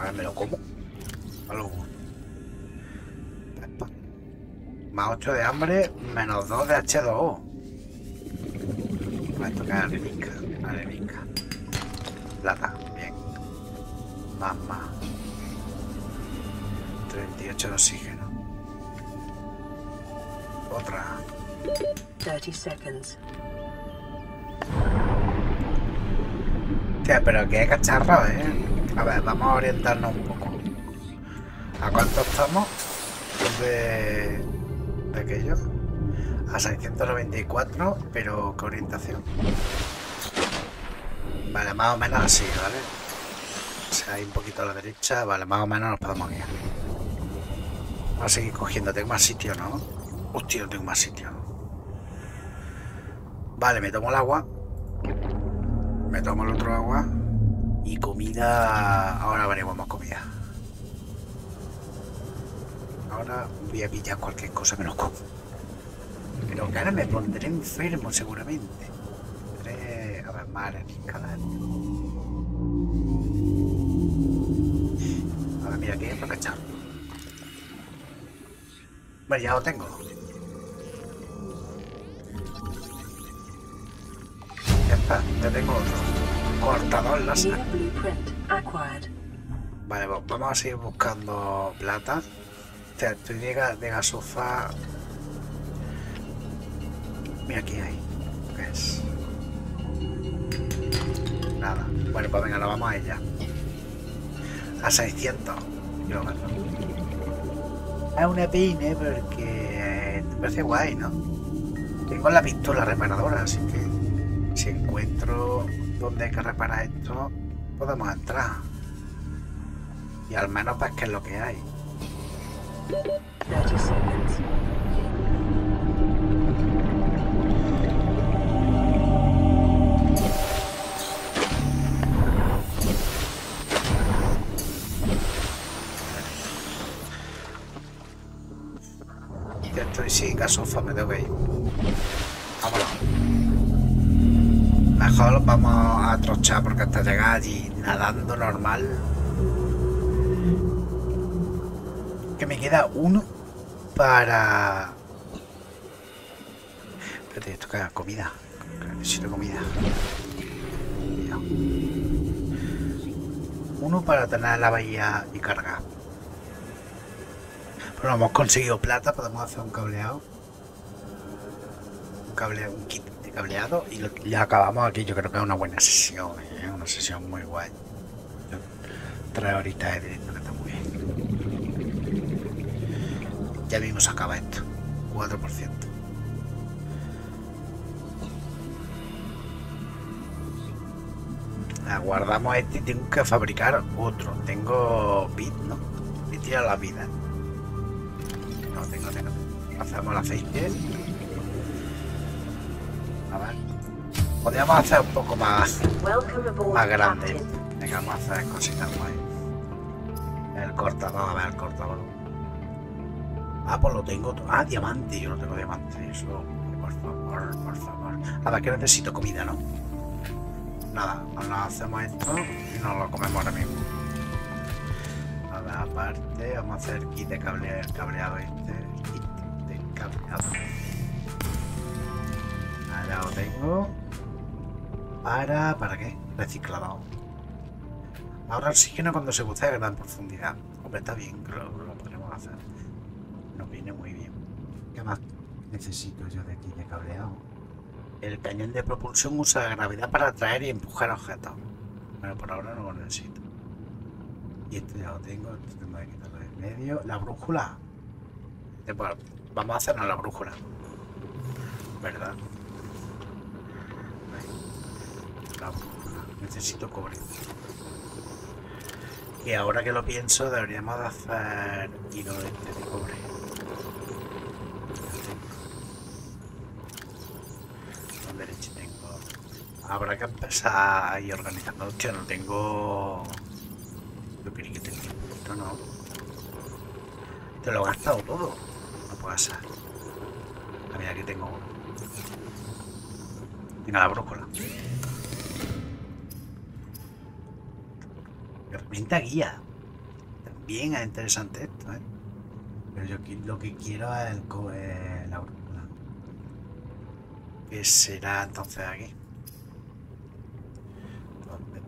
A ver, me lo como. Algo. Más ocho de hambre, menos dos de H dos O. Voy a tocar arenisca, arenisca. Plata, bien. Más, más. treinta y ocho de oxígeno. Otra. treinta segundos. Tía, pero que cacharro, ¿eh? A ver, vamos a orientarnos un poco. ¿A cuánto estamos? ¿Dónde...? De aquello a seiscientos noventa y cuatro, pero con orientación, vale, más o menos así, vale, o sea, hay un poquito a la derecha, vale, más o menos nos podemos guiar. Vamos a seguir cogiendo. Tengo más sitio, ¿no? Hostia, no tengo más sitio. Vale, me tomo el agua, me tomo el otro agua y comida. Ahora averiguamos comida. Ahora voy a pillar cualquier cosa que nos como. Pero que ahora me pondré enfermo seguramente. Tendré... a ver, más arenisca. A ver, mira, aquí hay para cachar. Bueno, ya lo tengo. Ya está, ya tengo otro. Cortador láser. Vale, pues vamos a seguir buscando plata. O sea, tú llegas de gasofa. Mira, aquí hay. ¿Qué es? Nada. Bueno, pues venga, nos vamos a ella. A seiscientos kilómetros. Es una pine, ¿eh? Porque me parece guay, ¿no? Tengo la pistola reparadora, así que si encuentro dónde hay que reparar esto, podemos entrar. Y al menos para que es lo que hay. ya estoy sin gasofa, me tengo que ir. Vámonos. Mejor vamos a trochar porque hasta llegar allí nadando normal. Que me queda uno para... Espérate, esto queda comida. Necesito comida. Uno para tener la bahía y cargar. Pero hemos conseguido plata, podemos hacer un cableado. Un cableado, un kit de cableado y lo, ya acabamos aquí. Yo creo que es una buena sesión, ¿eh? Una sesión muy guay. Tres horitas de directo que está muy bien. Ya mismo se acaba esto. cuatro por ciento. Guardamos este y tengo que fabricar otro. Tengo bit, ¿no? Me tira la vida. No, tengo, tengo. Hacemos el aceite. A ver. Podríamos hacer un poco más, más grande. Venga, vamos a hacer cositas guay. El cortador, a ver, el cortador. Ah, pues lo tengo. Ah, diamante. Yo no tengo diamante. Eso, por favor, por favor. A ver, que necesito comida, ¿no? Nada, nos hacemos esto y nos lo comemos ahora mismo. A ver, aparte, vamos a hacer kit de cableado, el cableado este, el kit de cableado. Ahora lo tengo. Para, ¿para qué? Reciclado. Ahora oxígeno cuando se bucea a gran profundidad. Hombre, está bien, lo, lo podremos hacer. Nos viene muy bien. ¿Qué más necesito yo de kit de cableado? El cañón de propulsión usa gravedad para atraer y empujar objetos. Bueno, por ahora no lo necesito. Y esto ya lo tengo, esto tengo que quitarlo del medio. La brújula. Después, vamos a hacernos la brújula. ¿Verdad? La brújula. Necesito cobre. Y ahora que lo pienso, deberíamos de hacer hilo de este de cobre. Derecho tengo. Habrá que empezar ahí organizando. Hostia, no tengo. Yo quería que tenía. Esto no. Te lo he gastado todo. No puede ser. A ver, aquí tengo uno. Y nada, brújula. Herramienta guía. También es interesante esto, ¿eh? Pero yo lo que quiero es el cobre, la brújula. ¿Qué será entonces aquí? ¿Dónde?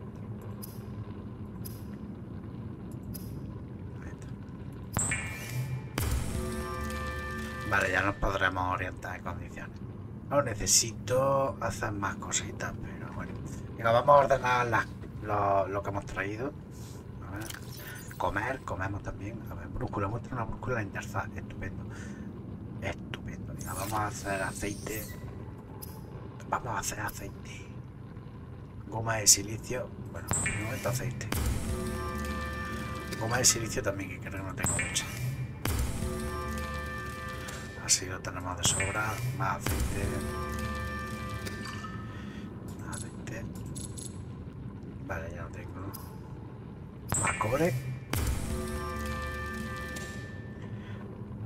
Vale, ya nos podremos orientar en condiciones. No, necesito hacer más cositas, pero bueno. Venga, vamos a ordenar las, lo, lo que hemos traído. A ver. Comer, comemos también. A ver, brújula, muestra una brújula de interfaz. Estupendo. Estupendo. Venga, vamos a hacer aceite. Vamos a hacer aceite. Goma de silicio. Bueno, no está aceite. Goma de silicio también, que creo que no tengo mucha. Así lo tenemos de sobra. Más aceite. Aceite. Vale, ya lo tengo. Más cobre.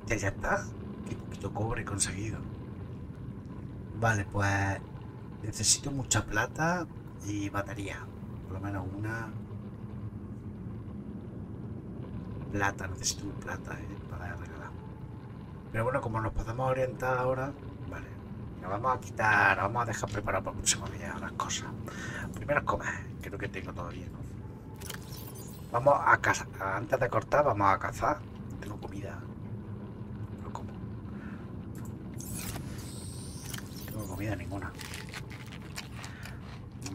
Ya, ya está. Qué poquito cobre conseguido. Vale, pues... necesito mucha plata y batería, por lo menos una. Plata, necesito plata, ¿eh? Para regalar. Pero bueno, como nos podemos orientar ahora, vale, nos vamos a quitar, nos vamos a dejar preparado para el próximo día las cosas. Primero comer, creo que tengo todavía, ¿no? Vamos a cazar, antes de cortar vamos a cazar, no tengo comida. Comida ninguna.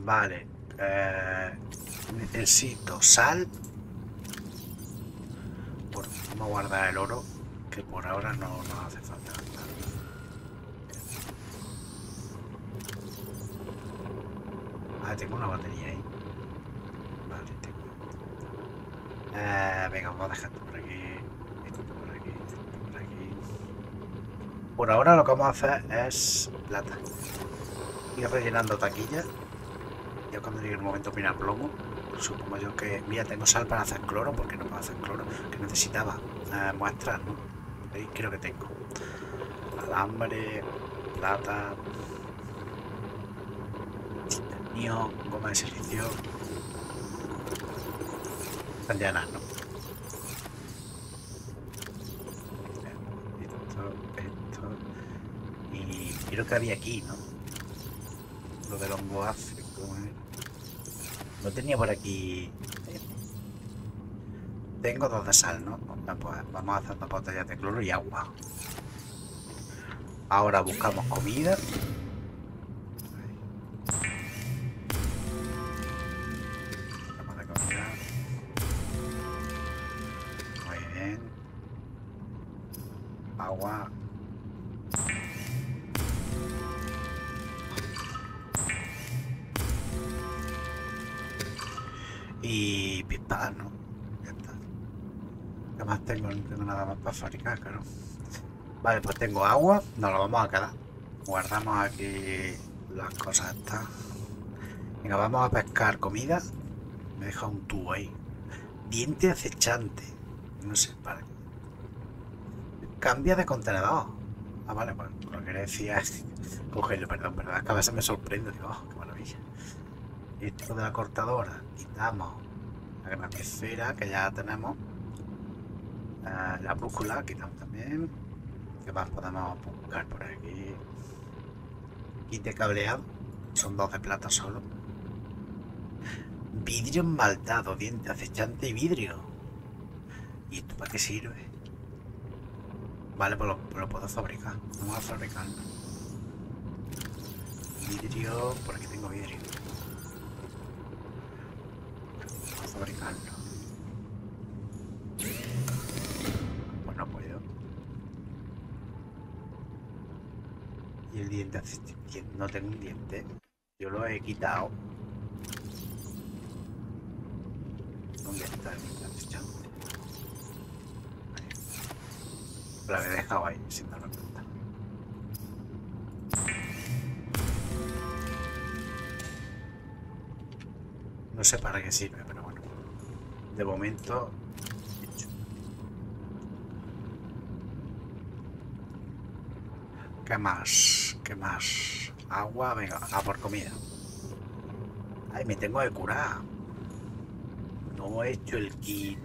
Vale, eh, necesito sal. Bueno, vamos a guardar el oro, que por ahora no nos hace falta. Ah, tengo una batería ahí. Vale, tengo. Eh, venga, vamos a dejar esto por aquí. Esto por aquí, esto por aquí. Por ahora lo que vamos a hacer es plata. Ir rellenando taquillas. Yo cuando llegue el momento mirar plomo. Supongo yo que... Mira, tengo sal para hacer cloro. ¿Por qué no puedo hacer cloro? Que necesitaba eh, muestras, ¿no? Ahí creo que tengo. alambre, plata, titanio, goma de silicio. Están llanas, ¿no? Esto, esto. Y creo que había aquí, ¿no? Lo del hongo hace, ¿cómo es? No tenía por aquí. Tengo dos de sal, ¿no? Pues vamos a hacer dos botellas de cloro y agua. Ahora buscamos comida. Vamos a comer. Muy bien. Agua. Y pispas, ¿no? Ya está. ¿Qué más tengo? No tengo nada más para fabricar, claro. Vale, pues tengo agua, nos lo vamos a quedar. Guardamos aquí las cosas estas. Venga, vamos a pescar comida. Me deja un tubo ahí. Diente acechante. No sé, para qué. Cambia de contenedor. Ah, vale, pues lo que decía es cogerlo, perdón, perdón. Es que a veces me sorprende. Digo, oh, qué maravilla. Esto de la cortadora. Quitamos la granecera que ya tenemos. La, la brújula, quitamos también. Que más podemos buscar por aquí. Kit de cableado, son dos de plata solo. Vidrio esmaltado, diente acechante y vidrio. ¿Y esto para qué sirve? Vale, pues lo, pues lo puedo fabricar. Vamos a fabricarlo. Vidrio, por aquí tengo vidrio. Vamos a fabricarlo. Pues no puedo. Y el diente acechante, no tengo un diente, yo lo he quitado. ¿Dónde está el diente acechante? Lo había dejado ahí, sin darme cuenta. No sé para qué sirve, pero bueno, de momento. ¿Qué más? ¿Qué más? Agua, venga, a por comida. Ay, me tengo que curar. No he hecho el kit.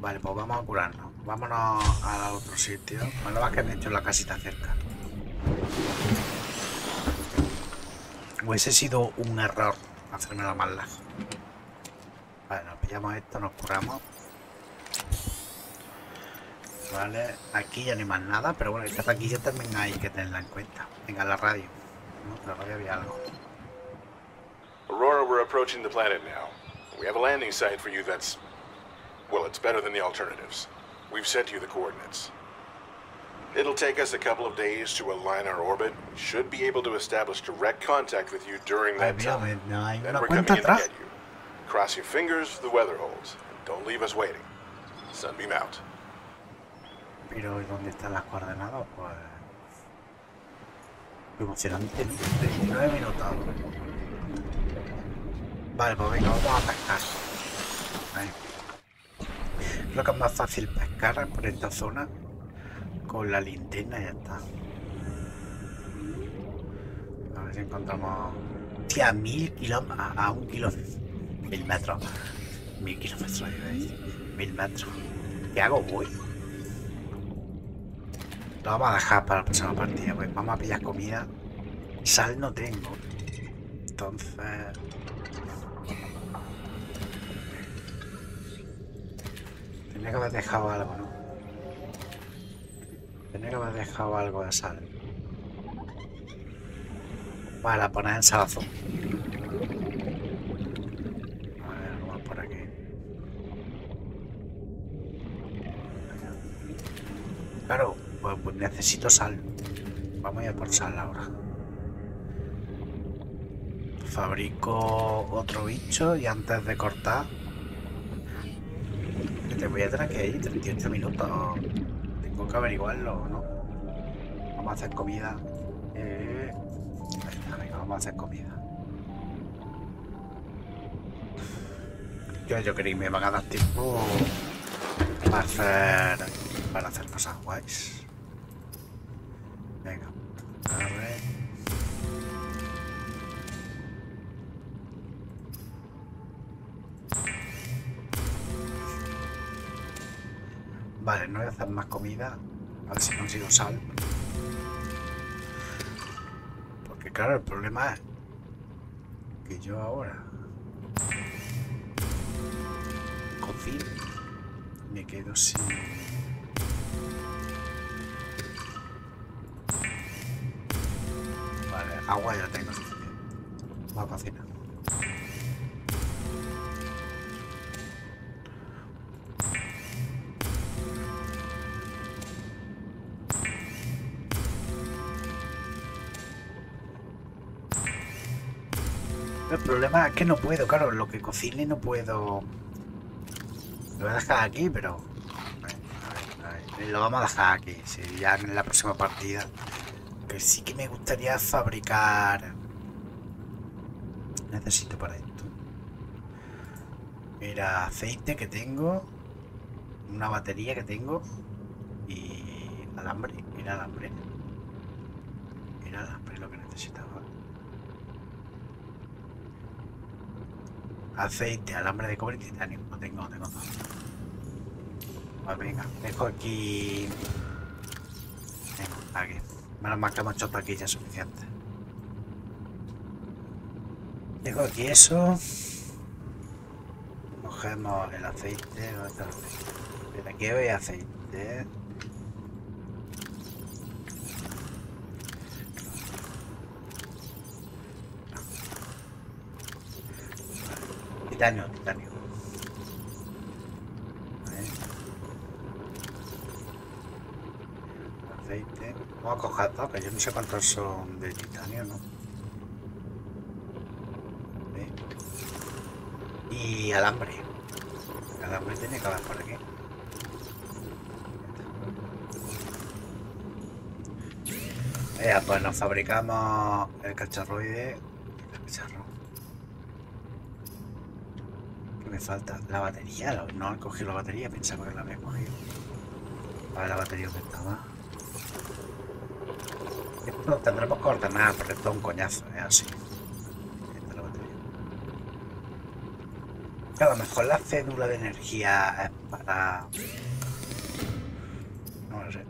Vale, pues vamos a curarnos. Vámonos al otro sitio. Bueno, va que me he hecho la casita cerca. Hubiese sido un error hacérmelo más lejos. Vale, nos pillamos esto, nos curamos. Vale, aquí ya no hay más nada, pero bueno, esta taquilla también hay que tenerla en cuenta. Venga, la radio. No, la radio había algo. Aurora, we're approaching the planet now. We have a landing site for you that's, well, it's better than the alternatives. We've sent you the coordinates. It'll take us a couple of days to align our orbit. We should be able to establish direct contact with you during that time. Then we're coming in to get you. Cross your fingers, the weather holds. Don't leave us waiting. Sunbeam out. Pero ¿dónde están las coordenadas? Pues... Muy emocionante. diecinueve minutos. Vale, pues venga, vamos a pescar. Ahí. Creo que es más fácil pescar por esta zona. Con la linterna y ya está. A ver si encontramos... Hostia, a mil kilómetros... A un kilo... Mil metros. Mil kilómetros, mil metros. ¿Qué hago, voy? Lo vamos a dejar para la próxima partida, pues vamos a pillar comida. Sal no tengo. Entonces... Tendría que haber dejado algo, ¿no? Tendría que haber dejado algo de sal. Para poner en salazón. A ver, algo más por aquí. Claro. Pues, pues necesito sal. Vamos a ir por sal ahora. Fabrico otro bicho y antes de cortar... Que te voy a tener que ir treinta y ocho minutos. Tengo que averiguarlo, ¿no? Vamos a hacer comida. Eh... Ahí está, venga, vamos a hacer comida. Yo, yo creí que me van a dar tiempo para hacer, para hacer cosas guays. Vale, no voy a hacer más comida. A ver si consigo sal. Porque claro, el problema es que yo ahora cocino y me quedo sin... Vale, agua ya tengo suficiente. Voy a cocinar. El problema es que no puedo, claro, lo que cocine no puedo... Lo voy a dejar aquí, pero... A ver, a ver, lo vamos a dejar aquí, sí, ya en la próxima partida. Que sí que me gustaría fabricar... Necesito para esto. Mira, aceite que tengo. Una batería que tengo. Y... alambre, mira alambre. Mira alambre lo que necesitaba. Aceite, alambre de cobre y titanio. No tengo, no tengo todo. Pues venga, dejo aquí. Tengo, aquí. Menos mal que hemos hecho taquilla suficiente. Dejo aquí eso. Cogemos el aceite. ¿Dónde está el aceite? Mira, aquí hay aceite. Titanio, titanio. Aceite. Vamos a coger todo, que yo no sé cuántos son de titanio, ¿no? ¿Sí? Y alambre. El alambre tiene que haber por aquí. Ya, pues nos fabricamos el cacharroide. El cacharro. Me falta la batería, no he cogido la batería, pensaba que la había cogido. A ver la batería donde estaba. Esto lo tendremos que ordenar, porque esto es un coñazo, es ¿eh? Así. Esta es la batería. Claro, a lo mejor la cédula de energía es para... No lo sé.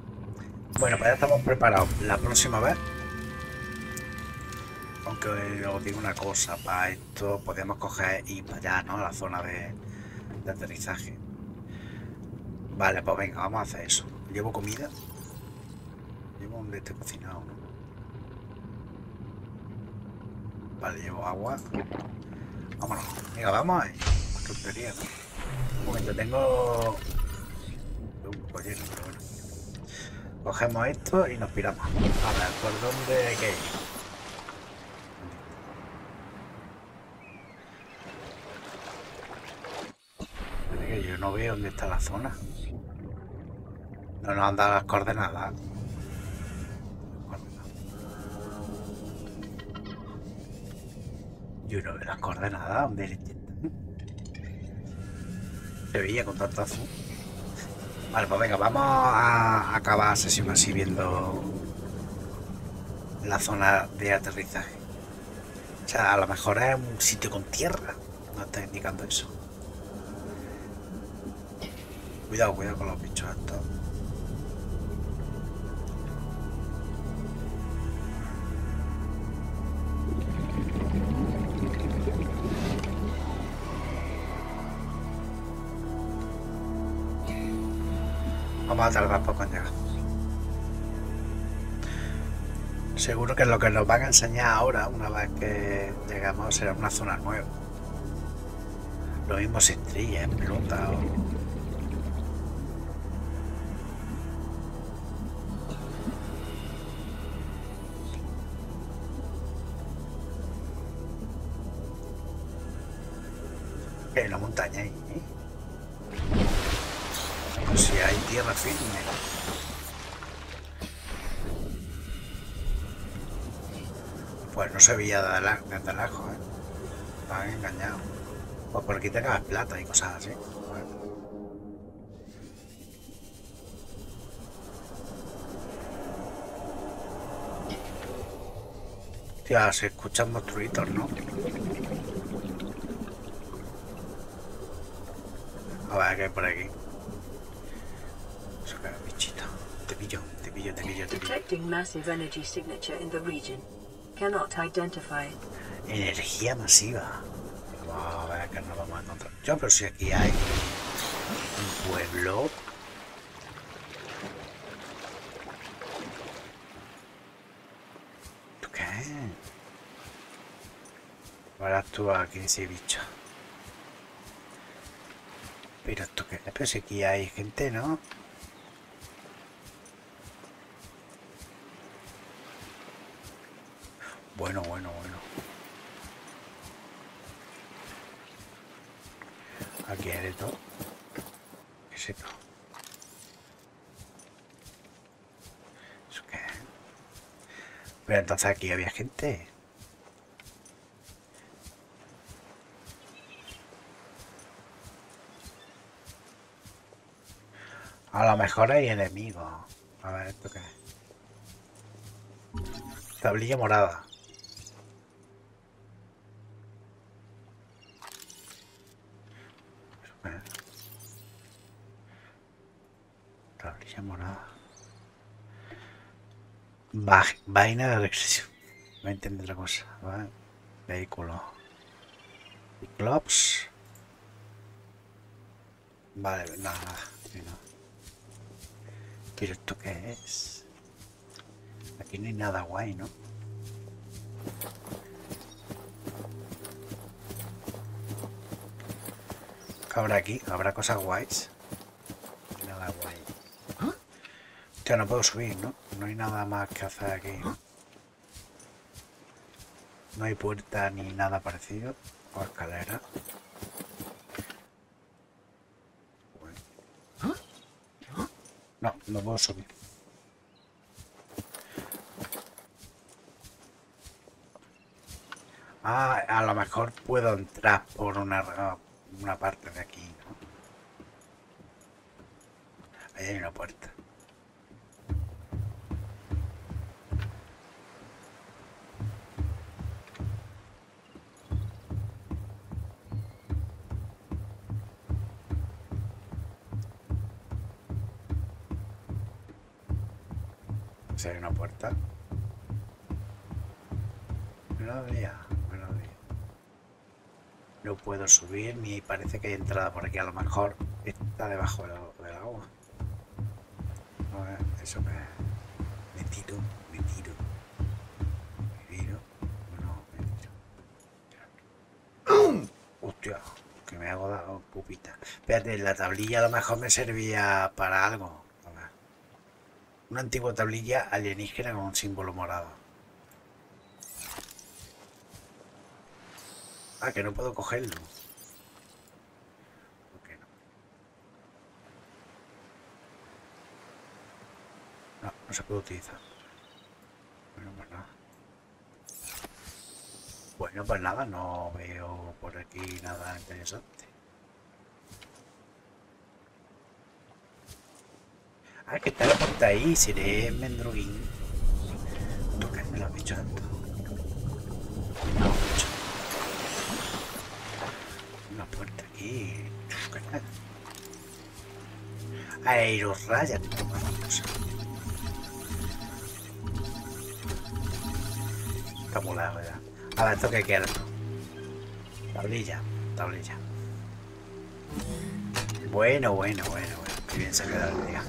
Bueno, pues ya estamos preparados. La próxima vez... Aunque os digo una cosa, para esto podemos coger y para allá, ¿no? La zona de, de aterrizaje. Vale, pues venga, vamos a hacer eso. Llevo comida. Llevo un este cocinado, ¿no? Vale, llevo agua. Vámonos. Venga, vamos ahí. Más tontería, ¿no? Un momento, tengo... Un pollero, pero bueno. Cogemos esto y nos piramos. A ver, ¿por dónde hay que ir? No veo dónde está la zona. No nos han dado las coordenadas. Yo no veo las coordenadas. ¿Dónde están? Se veía con tanto azul. Vale, pues venga, vamos a acabar sesión así viendo la zona de aterrizaje. O sea, a lo mejor es un sitio con tierra. No está indicando eso. Cuidado, cuidado con los bichos estos. Vamos a tardar poco en llegar. Seguro que lo que nos van a enseñar ahora, una vez que llegamos, será una zona nueva. Lo mismo sin trillas, pelota o... En la montaña ahí, ¿eh? Pues si hay tierra firme. Pues no se veía desde lejos, ¿eh? Me han engañado. Pues por aquí te acabas plata y cosas así. Bueno. Tía, se escuchan monstruitos, ¿no? A ver, ¿qué hay por aquí? Súbelo, bichito. Te pillo, te pillo, te pillo, te pillo. Detecting massive energy signature in the region. Cannot identify. Energía masiva. Vamos a ver que nos vamos a encontrar. Yo, pero si aquí hay un pueblo. ¿Tú qué? Ahora actúa quince bichos. Pero esto que... Pero si aquí hay gente, ¿no? Bueno, bueno, bueno. Aquí hay de todo. ¿Qué es esto? ¿Eso qué? Pero entonces aquí había gente. A lo mejor hay enemigos. A ver, ¿esto qué es? Tablilla morada. Tablilla morada. Va vaina de regresión. No entiendo otra cosa. ¿Vale? Vehículo. Ciclops. Vale, nada, nada. No. ¿Pero esto qué es? Aquí no hay nada guay, ¿no? ¿Qué habrá aquí? ¿Habrá cosas guays? Nada guay. ¿Ah? Hostia, no puedo subir, ¿no? No hay nada más que hacer aquí, ¿no? No hay puerta ni nada parecido. O escalera. No, no puedo subir. Ah, a lo mejor puedo entrar por una, una parte de aquí, ¿no? Ahí hay una puerta. Hay una puerta. Buenos días, buenos días. No puedo subir ni parece que hay entrada por aquí. A lo mejor está debajo del agua. A ver, eso me... Me tiro, me tiro. Me tiro. No, me tiro. Hostia, que me hago la pupita. Espérate, la tablilla a lo mejor me servía para algo. Una antigua tablilla alienígena con un símbolo morado. Ah, que no puedo cogerlo. ¿Por qué no? No, no se puede utilizar. Bueno, pues nada. Bueno, pues nada, no veo por aquí nada interesante. Ah, que está la puerta ahí, seré mendruguín. Tocarme los bichos tanto. No, bicho. Una puerta aquí. Aerorraya, te toca la cosa. Está molado, ¿verdad? A ver, esto que queda. Tablilla, tablilla. Bueno, bueno, bueno, bueno. Qué bien se ha quedado el día.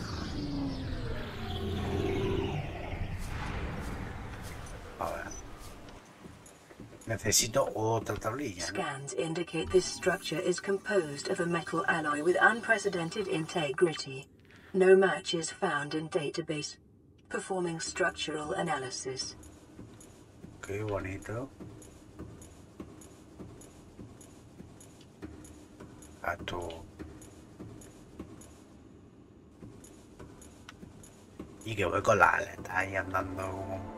Necesito otra tablilla, ¿no? Scans indicate this structure is composed of a metal alloy with unprecedented integrity. No match is found in database. Performing structural analysis. Qué bonito. A tu. Y que voy con la aleta ahí andando como...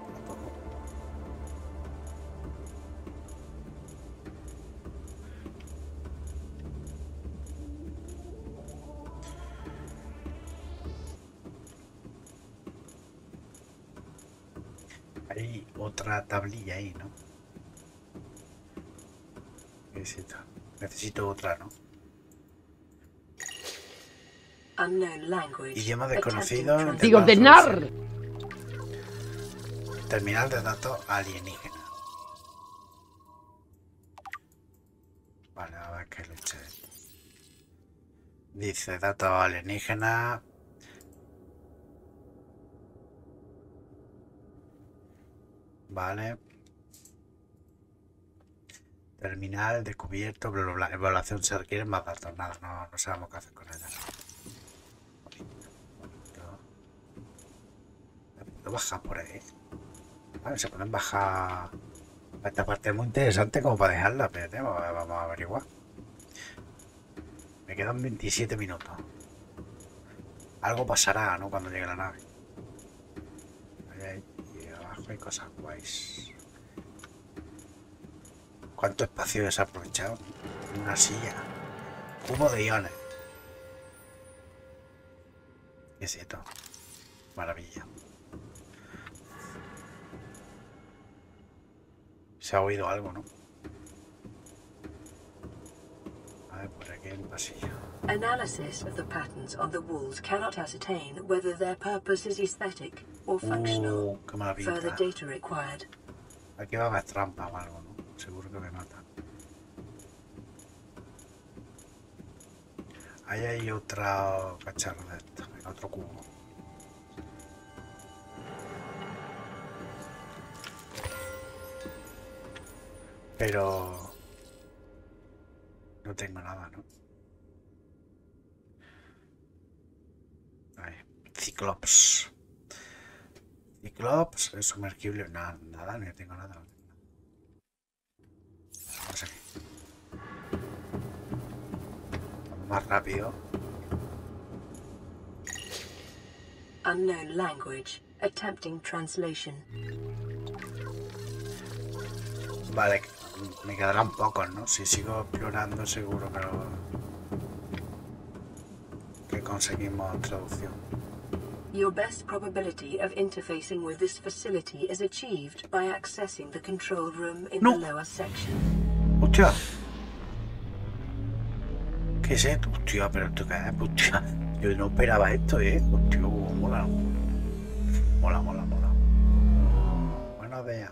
Hay otra tablilla ahí, ¿no? Necesito, necesito otra, ¿no? Idioma desconocido. Digo, de nar. Terminal de datos alienígena. Vale, a ver qué le eché. Dice datos alienígena. Vale. Terminal, descubierto, bla, bla, bla. Evaluación se requiere más datos. Nada, no, no sabemos qué hacer con ella. No baja por ahí. Vale, se pueden bajar. Esta parte es muy interesante como para dejarla. Espérate, vamos a averiguar. Me quedan veintisiete minutos. Algo pasará, ¿no? Cuando llegue la nave. Ahí y abajo hay cosas guays. ¿Cuánto espacio desaprovechado? Una silla. Cubo de iones. ¿Qué es esto? Maravilla. Se ha oído algo, ¿no? A ver, por aquí hay un pasillo. Análisis de los patrones en las paredes no puede ascertainar si su propósito es o funcional. Uh, qué maravilla. Aquí va a haber trampa o algo, ¿no? Seguro que me mata. Ahí hay otra cacharro de esto, otro cubo. Pero no tengo nada, ¿no? Ahí. Ciclops. Ciclops, es sumergible. Nada, nada, no tengo nada. Vamos aquí. Vamos más rápido. Unknown language. Attempting translation. Vale. Me quedarán pocos, ¿no? Si sigo explorando seguro, pero que conseguimos traducción. Your best probability of interfacing with this facility is achieved by accessing the control room in no. the lower section. Hostia. ¿Qué es esto? Hostia, pero esto qué es, hostia. Yo no esperaba esto, eh. Hostia, mola. Mola, mola, mola. Bueno, vea.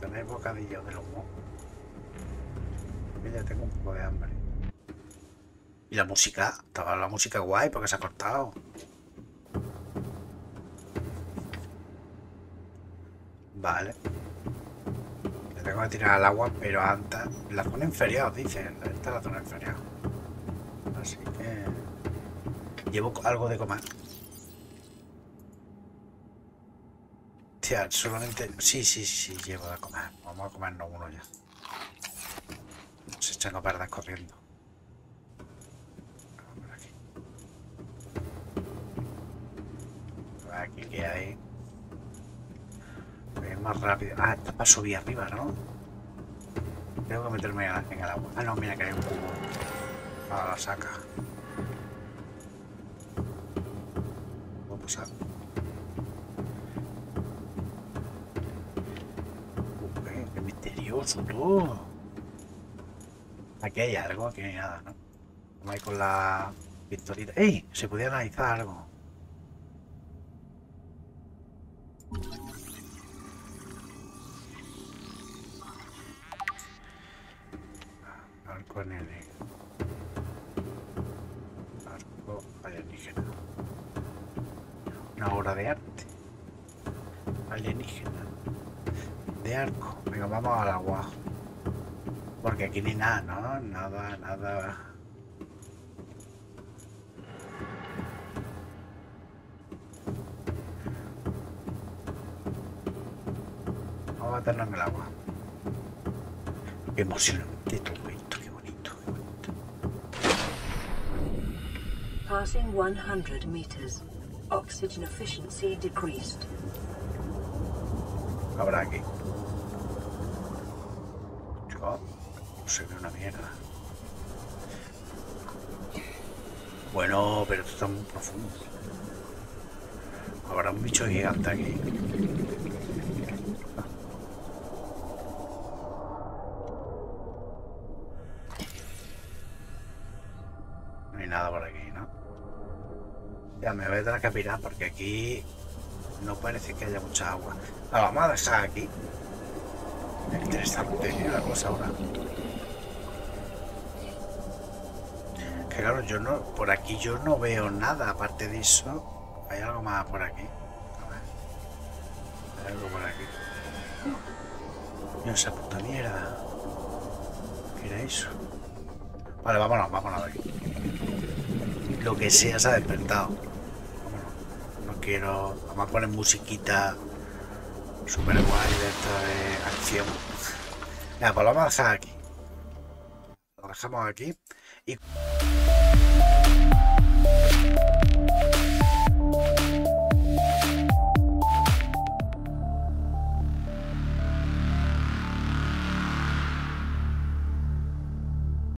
Tenéis bocadillo de lomo. Yo ya tengo un poco de hambre. Y la música, estaba la música guay porque se ha cortado. Vale. Le tengo que tirar al agua, pero antes. La zona inferior, dicen. Esta es la zona inferior. Así que. Llevo algo de comer. Solamente... Sí, sí, sí, llevo a comer. Vamos a comernos uno ya. Se echan a perder corriendo. Vamos por aquí. Aquí que hay. Voy a ir más rápido. Ah, está para subir arriba, ¿no? Tengo que meterme en el agua. Ah, no, mira que hay un cubo. Ah, la saca. Voy a pasar. No. Aquí hay algo, aquí no hay nada, ¿no? Vamos ahí con la pistolita. ¡Ey! Se podía analizar algo. Arco en el... Arco alienígena. Una obra de arte. Alienígena. De arco. Venga, vamos al agua. Porque aquí ni nada, ¿no? Nada, nada. Vamos a meternos en el agua. Qué emocionante todo esto, qué bonito, qué bonito. Passing one hundred meters. Oxygen efficiency decreased. Habrá aquí. Se ve una mierda. Bueno, pero esto está muy profundo. Habrá un bicho gigante aquí. aquí, ¿no? Ya me voy a tener que pirar porque aquí no parece que haya mucha agua. La vamos a dejar aquí. Es interesante la cosa ahora. Que claro, yo no, por aquí yo no veo nada aparte de eso. Hay algo más por aquí. A ver. Hay algo por aquí. Mira esa puta mierda. ¿Qué era eso? Vale, vámonos, vámonos de aquí. Lo que sea se ha despertado. Vámonos. No quiero. Vamos a poner musiquita super guay de esta de acción. Nada, pues lo vamos a dejar aquí. Lo dejamos aquí y.